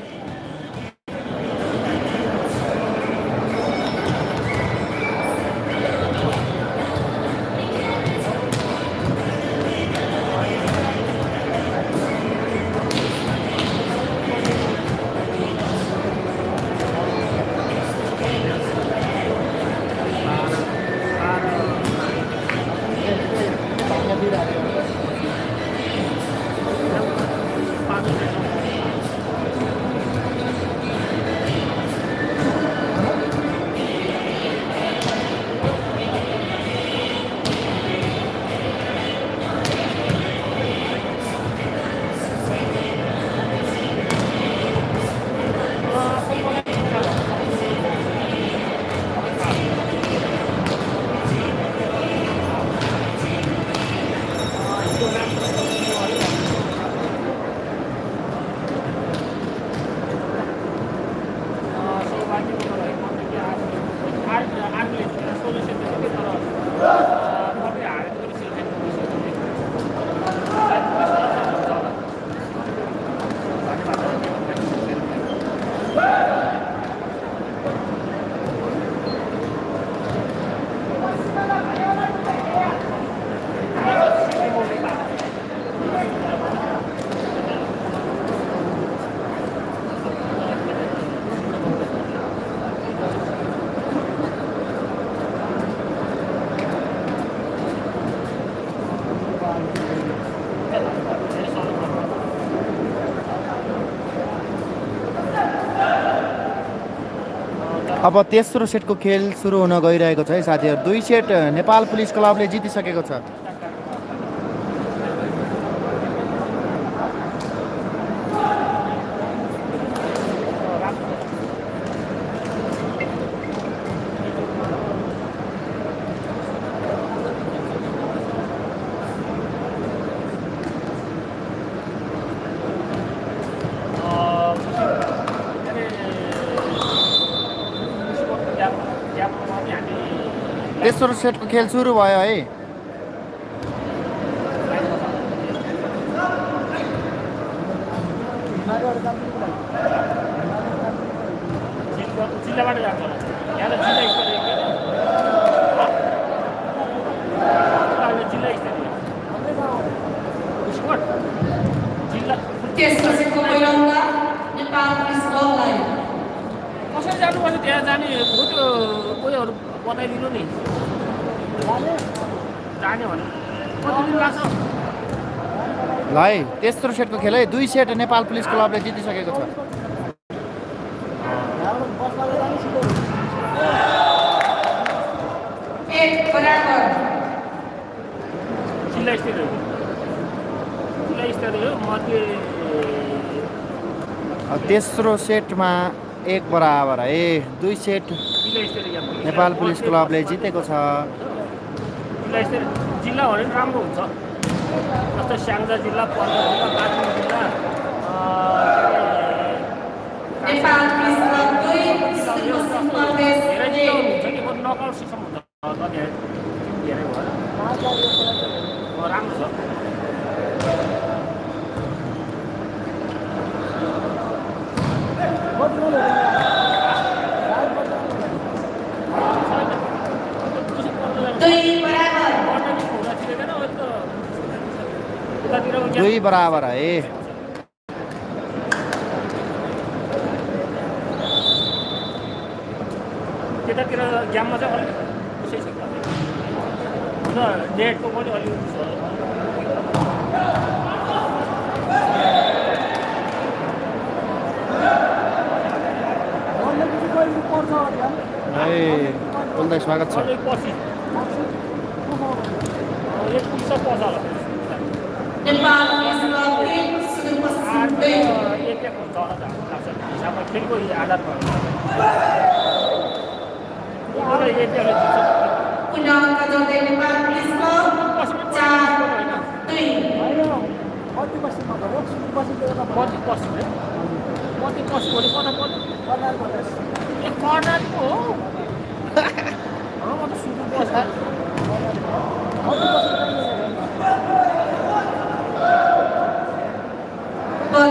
अब तेस्रो सेटको खेल सुरु हुन गइरहेको छ है साथीहरु। दुई सेट नेपाल पुलिस क्लबले जितिसकेको छ। तेस्रो सेटको खेल सुरु भयो है। तेस्रो सेटको पहिलोमा नेपाल पुलिस क्लबलाई कसरी जानुपर्छ त्यहाँ जाने त्यो कोहीहरु बताइदिनु नि। लाइ तेस्रो सेटको खेल है। दुई सेट नेपाल पुलिस क्लबले जितिसकेको छ। तेस्रो सेटमा एक बराबर है। दुई सेट नेपाल पुलिस क्लबले जितेको छ। जिल्ला भने राम्रो हुन्छ जस्तो स्याङ्जा जिल्ला पर्सा जिल्ला बागमती जिल्ला नेपाल पुलिस क्लब दुई सदर प्रदेश र जिल्ला हुन्छ नि। नकआउट सिस्टम हुन्छ त्यहाँ धेरै भयो राम्रो छ। दुई बराबर है। त्यतातिर गेममा चाहिँ अलि विशेष हुन्छ नेटको पनि अलि हुन्छ। है स्वागत छ। नेपाल पुलिस क्लबले सुदूर पश्चिम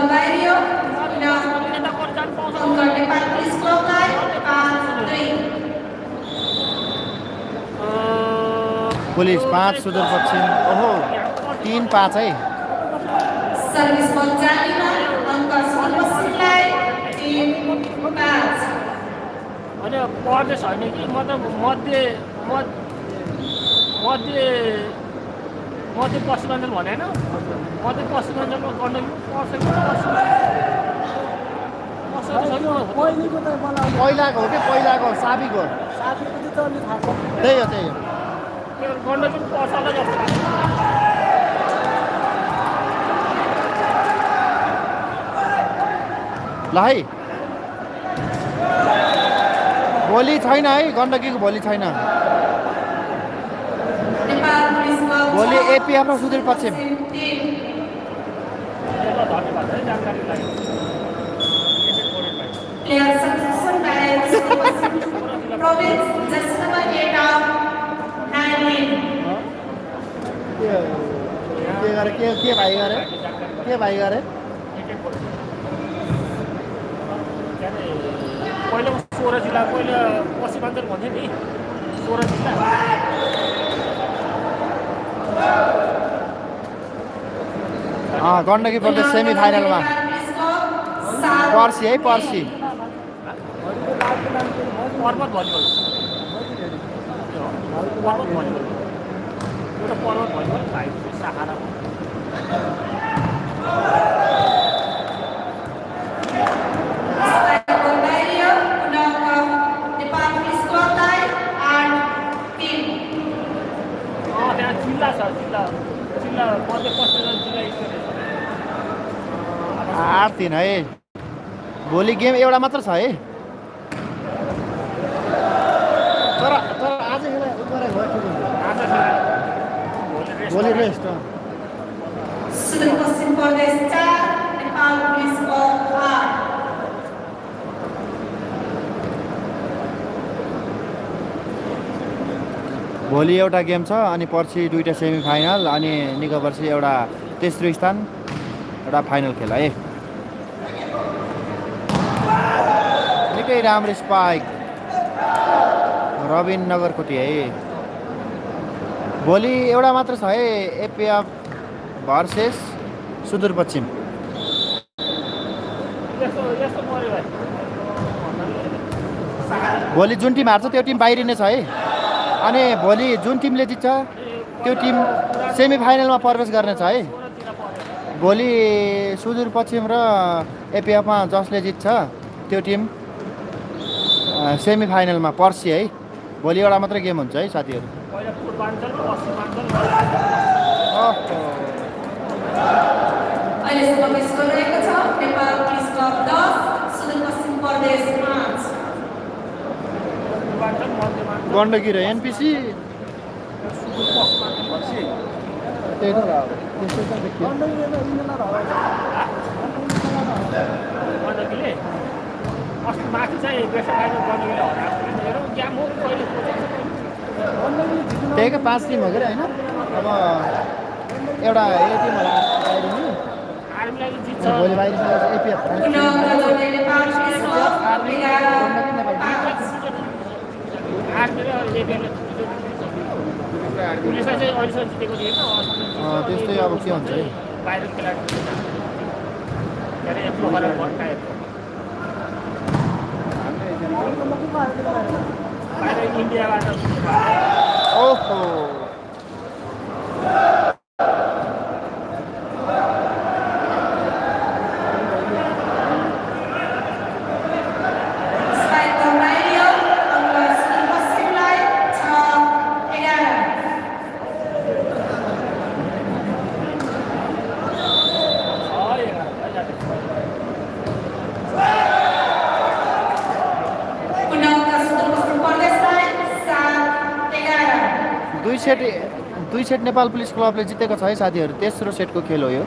Bulgaria, Nepal Police Club police 5 सुदूर पश्चिम ओहो 3-5 है। सर्भिस बजालीमा अङ्क 16 लाई 3-5 अनि प्रदेश हैन कि मतलब मध्य पश्चिम बङ्गाल भने हैन मध्य पश्चिम बङ्गालको गण्डकी पहिलाको हो कि पहिलाको साबिक हो त्यही हो त्यही हो गण्डकी पर्छ जस्तो। ल है भोलि छैन है गण्डकीको भोलि छैन। भोलि एपीएफ र सुदूर पश्चिम। के भाइ गरे पहिला 16 जिल्ला पहिला पश्चिम बङ्गाल भन्थे नि 16 जिल्ला गण्डकी प्रदेश सेमिफाइनलमा पर्सी है। पर्सी दिन है भोलि गेम एउटा मात्र छ है तर तर आज खेला गरे भयो ठिक हुन्छ आज खेला भोलि रेस्ट सुदूर पश्चिम प्रदेश ४ नेपाल पुलिस क्लब भोलि एउटा गेम छ अनि पर्सि दुईटा सेमी फाइनल अनि निको पर्सि एउटा तेस्रो स्थान एउटा फाइनल खेला है निकै राम्रो स्पाइक रबिन नगरकोटी है भोलि एउटा मात्र छ है एपीएफ भर्सेस सुदूर पश्चिम भोलि जुन टिम हार्छ त्यो टिम बाहिरिने छ है अनि भोलि जुन टिमले जित्छ त्यो टिम सेमी फाइनलमा प्रवेश गर्नेछ है भोलि सुदूर पश्चिम र एपीएफमा जसले जित्छ त्यो टिम सेमी फाइनलमा पर्सि है भोलि एउटा मात्र गेम हुन्छ है साथीहरु अहिलेसम्म स्कोर रहेको छ नेपाल पुलिस क्लब 10 सुदूर पश्चिम प्रदेश 5 गण्डकी र एनपीसी त्यहीको 5 टिम हो गरे हैन अब एउटा ए टिम होला आर्मीलाई जित्छ भोलि बाहिर एपीएफ त्यस्तै अब के हुन्छ है ओहो सेट नेपाल पुलिस क्लबले जितेको छ है साथीहरु तेस्रो सेटको खेल हो यो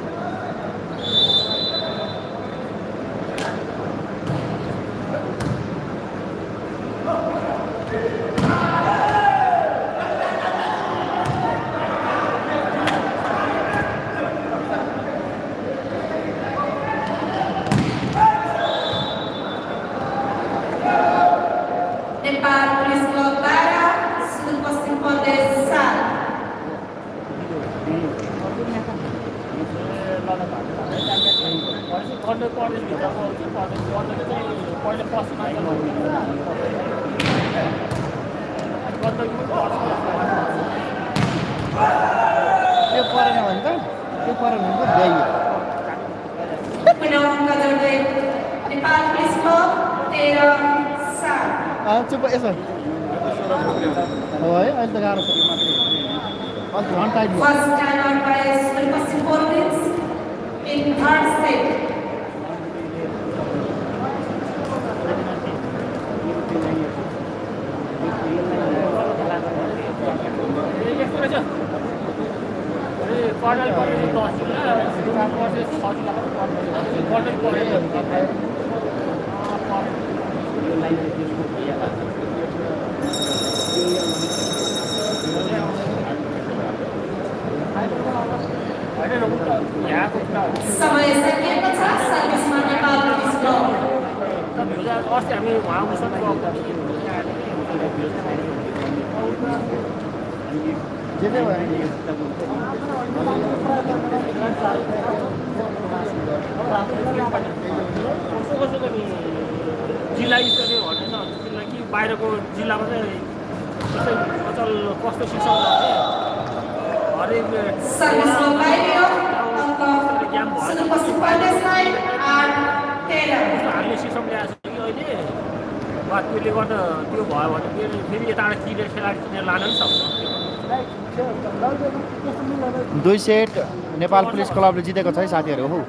दुई सेट नेपाल पुलिस क्लबले जितेको छ है साथीहरु हो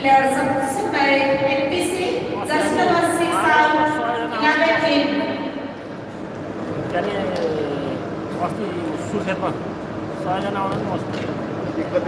players suggested by NPC just number 6 out another team. Sudur Paschim Pradesh Nepal Police Club 9-15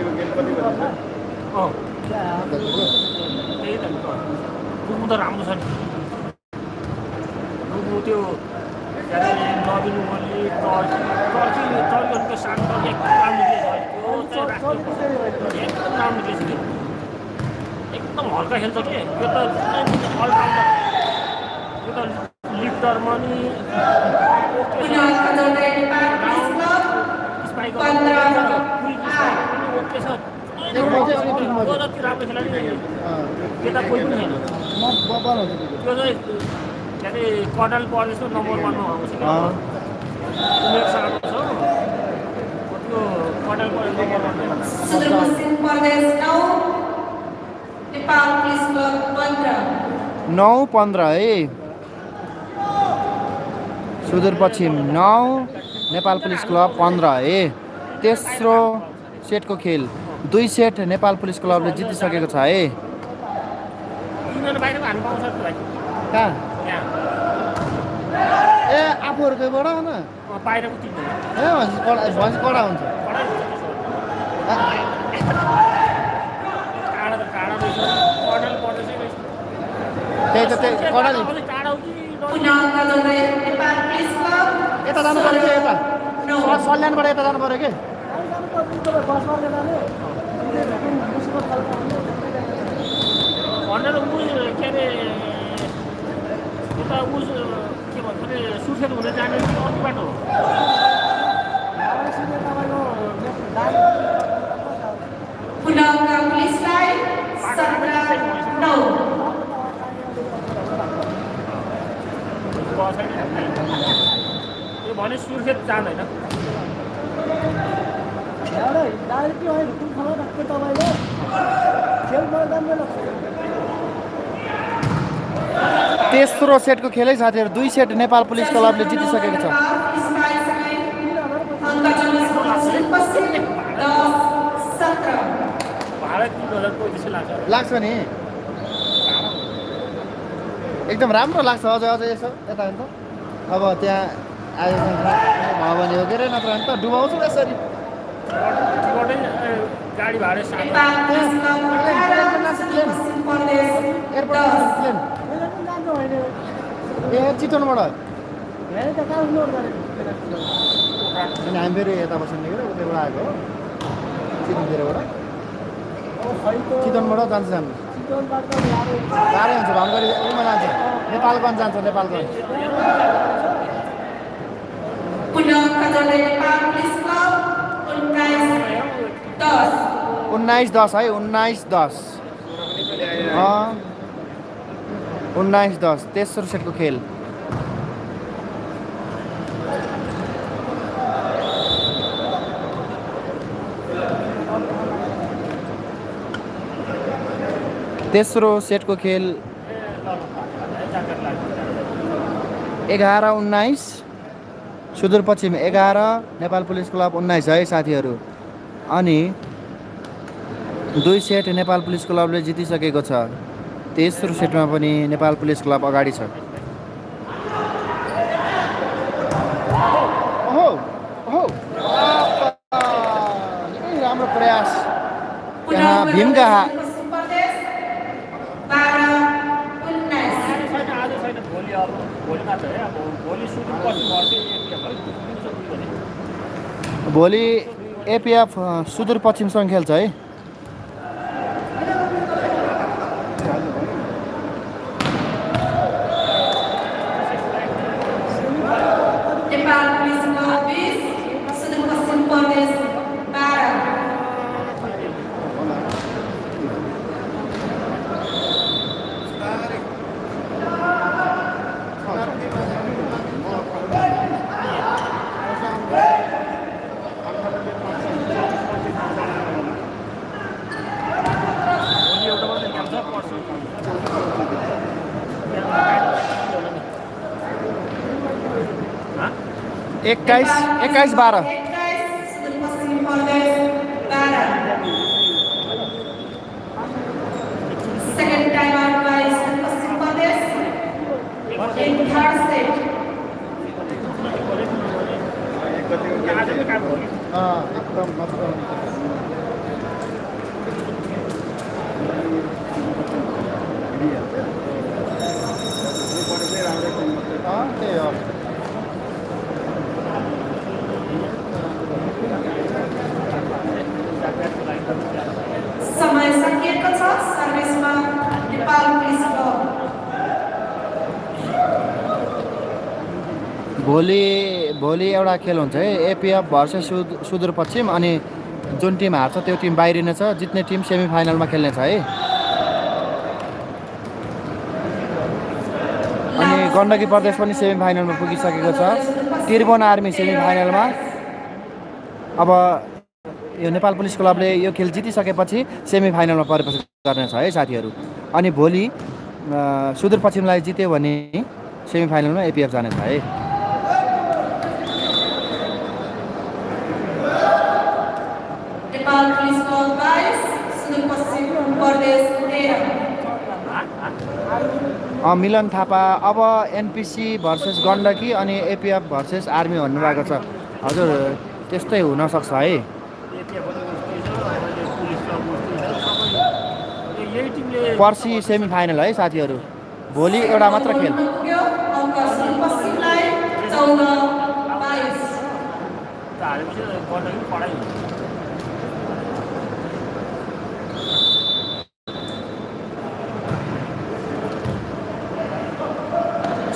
है सुदूर पश्चिम 9 नेपाल पुलिस क्लब 15 है तेस्रो सेटको खेल दुई सेट नेपाल पुलिस क्लबले जितिसकेको छ है ए आफुहरुकैबाट हैन बाहिरको टिमले ए भन्छ कडा हुन्छ तेस्रो सेटको खेलै साथीहरु दुई सेट नेपाल पुलिस क्लबले जितिसकेको छ लाग्छ नि एकदम राम्रो लाग्छ अझ अझ यसो यता हैन त अब त्यहाँ आयो भने हो के रे नत्र हैन त डुबाउँछु यसरी गाडी भाडा साथै ए चितवन बडा मैले त काउन्ट नोट गरेको अनि हामी फेरि यता बस्ने के उतैबाट आएको हो चितवनतिरबाट चितवनबाट जान्छ हामी चितवनबाट गाडी हुन्छ भनगढी उमा जान्छ नेपालगञ्ज जान्छ नेपालगञ्ज पुनः कदले नेपाल पुलिस क्लब 19-10 है 19-10 19-10 तेस्रो सेटको खेल एघार 19 सुदूरपश्चिम 11 नेपाल पुलिस क्लब 19 है साथीहरु अनि दुई सेट नेपाल पुलिस क्लबले जितिसकेको छ तेस्रो सेटमा पनि नेपाल पुलिस क्लब अगाडि छ ओहो ओहो निकै राम्रो प्रयास यहाँ भीमका भोलि एपीएफ सुदूर पश्चिमसँग खेल्छ है एक्काईस 12 एकदम मस्त भोलि एउटा खेल हुन्छ है एपीएफ भर्सेस सुदूर पश्चिम अनि जुन टिम हार्छ त्यो टिम बाहिरिनेछ जित्ने टिम सेमिफाइनलमा खेल्नेछ है अनि गण्डकी प्रदेश पनि सेमिफाइनलमा पुगिसकेको छ त्रिभुवन आर्मी सेमिफाइनलमा अब यो नेपाल पुलिस क्लबले यो खेल जितिसकेपछि सेमिफाइनलमा प्रवेश गर्नेछ है साथीहरु अनि भोलि सुदूर पश्चिमलाई जित्यो भने सेमिफाइनलमा एपीएफ जानेछ है मिलन थापा अब एनपीसी भर्सेस गण्डकी अनि एपीएफ भर्सेस आर्मी भन्नुभएको छ हजुर त्यस्तै हुन सक्छ है पर्सी सेमिफाइनल है साथीहरु भोलि एउटा मात्र खेल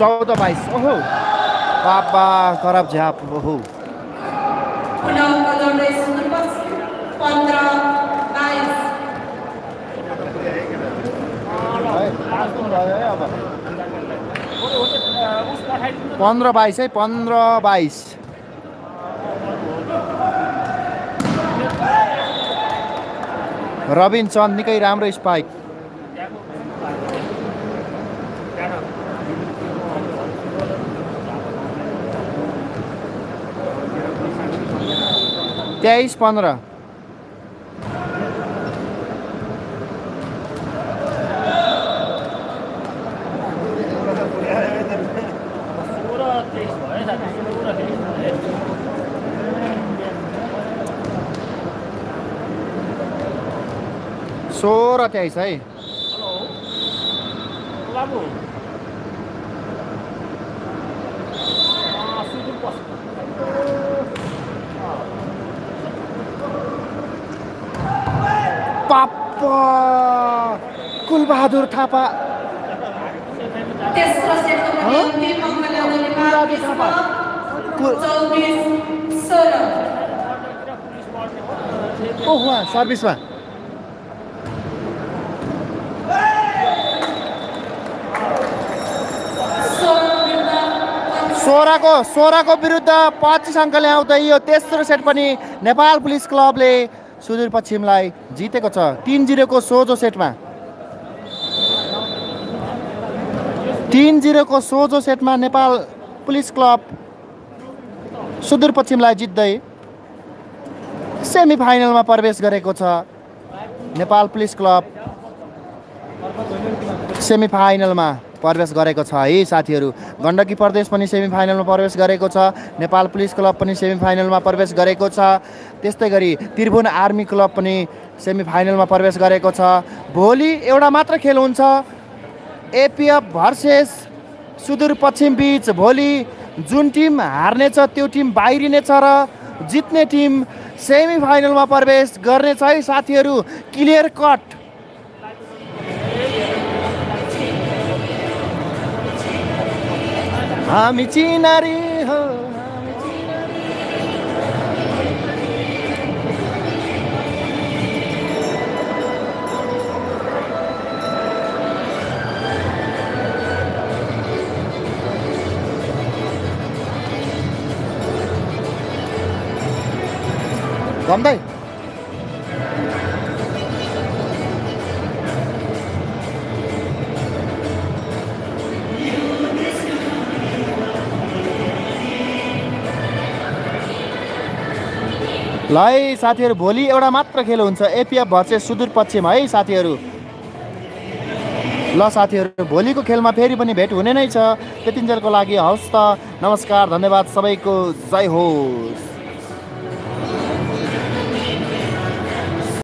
Cowok tuh guys, oh, papa kerap jawab, oh. Pondra guys. Robin Chandni kayak ramro spike. Guys, 15. Surat ya saya. Papa Kul Bahadur Thapa Oh wah servis wah Sora ko birudha 25 अङ्कले आउँदै यो तेस्रो सेट पनि Nepal police क्लबले सुदूर पश्चिमलाई जितेको छ 3-0 को सोझो सेटमा 3-0 को सोझो सेटमा नेपाल पुलिस क्लब सुदूर पश्चिमलाई जित्दै सेमिफाइनलमा प्रवेश गरेको छ नेपाल पुलिस क्लब सेमिफाइनलमा प्रवेश गरेको छ है साथीहरु गण्डकी प्रदेश पनि सेमिफाइनलमा प्रवेश गरेको छ नेपाल पुलिस क्लब पनि सेमिफाइनलमा प्रवेश गरेको छ त्यस्तै गरी त्रिभुवन आर्मी क्लब पनि सेमिफाइनलमा प्रवेश गरेको छ भोलि एउटा मात्र खेल हुन्छ एपीएफ भर्सेस सुदूर पश्चिम बीच भोलि जुन टिम हार्नेछ त्यो टिम बाहिरिनेछ र जित्ने टिम सेमिफाइनलमा प्रवेश गर्नेछ है साथीहरु क्लियर कट हामी चिनारी हो गम्दै लाई साथीहरु भोलि एउटा मात्र खेल हुन्छ एपीएफ भर्सेस सुदूर पश्चिम है साथीहरु ल साथीहरु भोलिको खेलमा फेरि पनि भेट हुने नै छ त्यतिन्जेलको लागि हौस् त नमस्कार धन्यवाद सबैको जय हो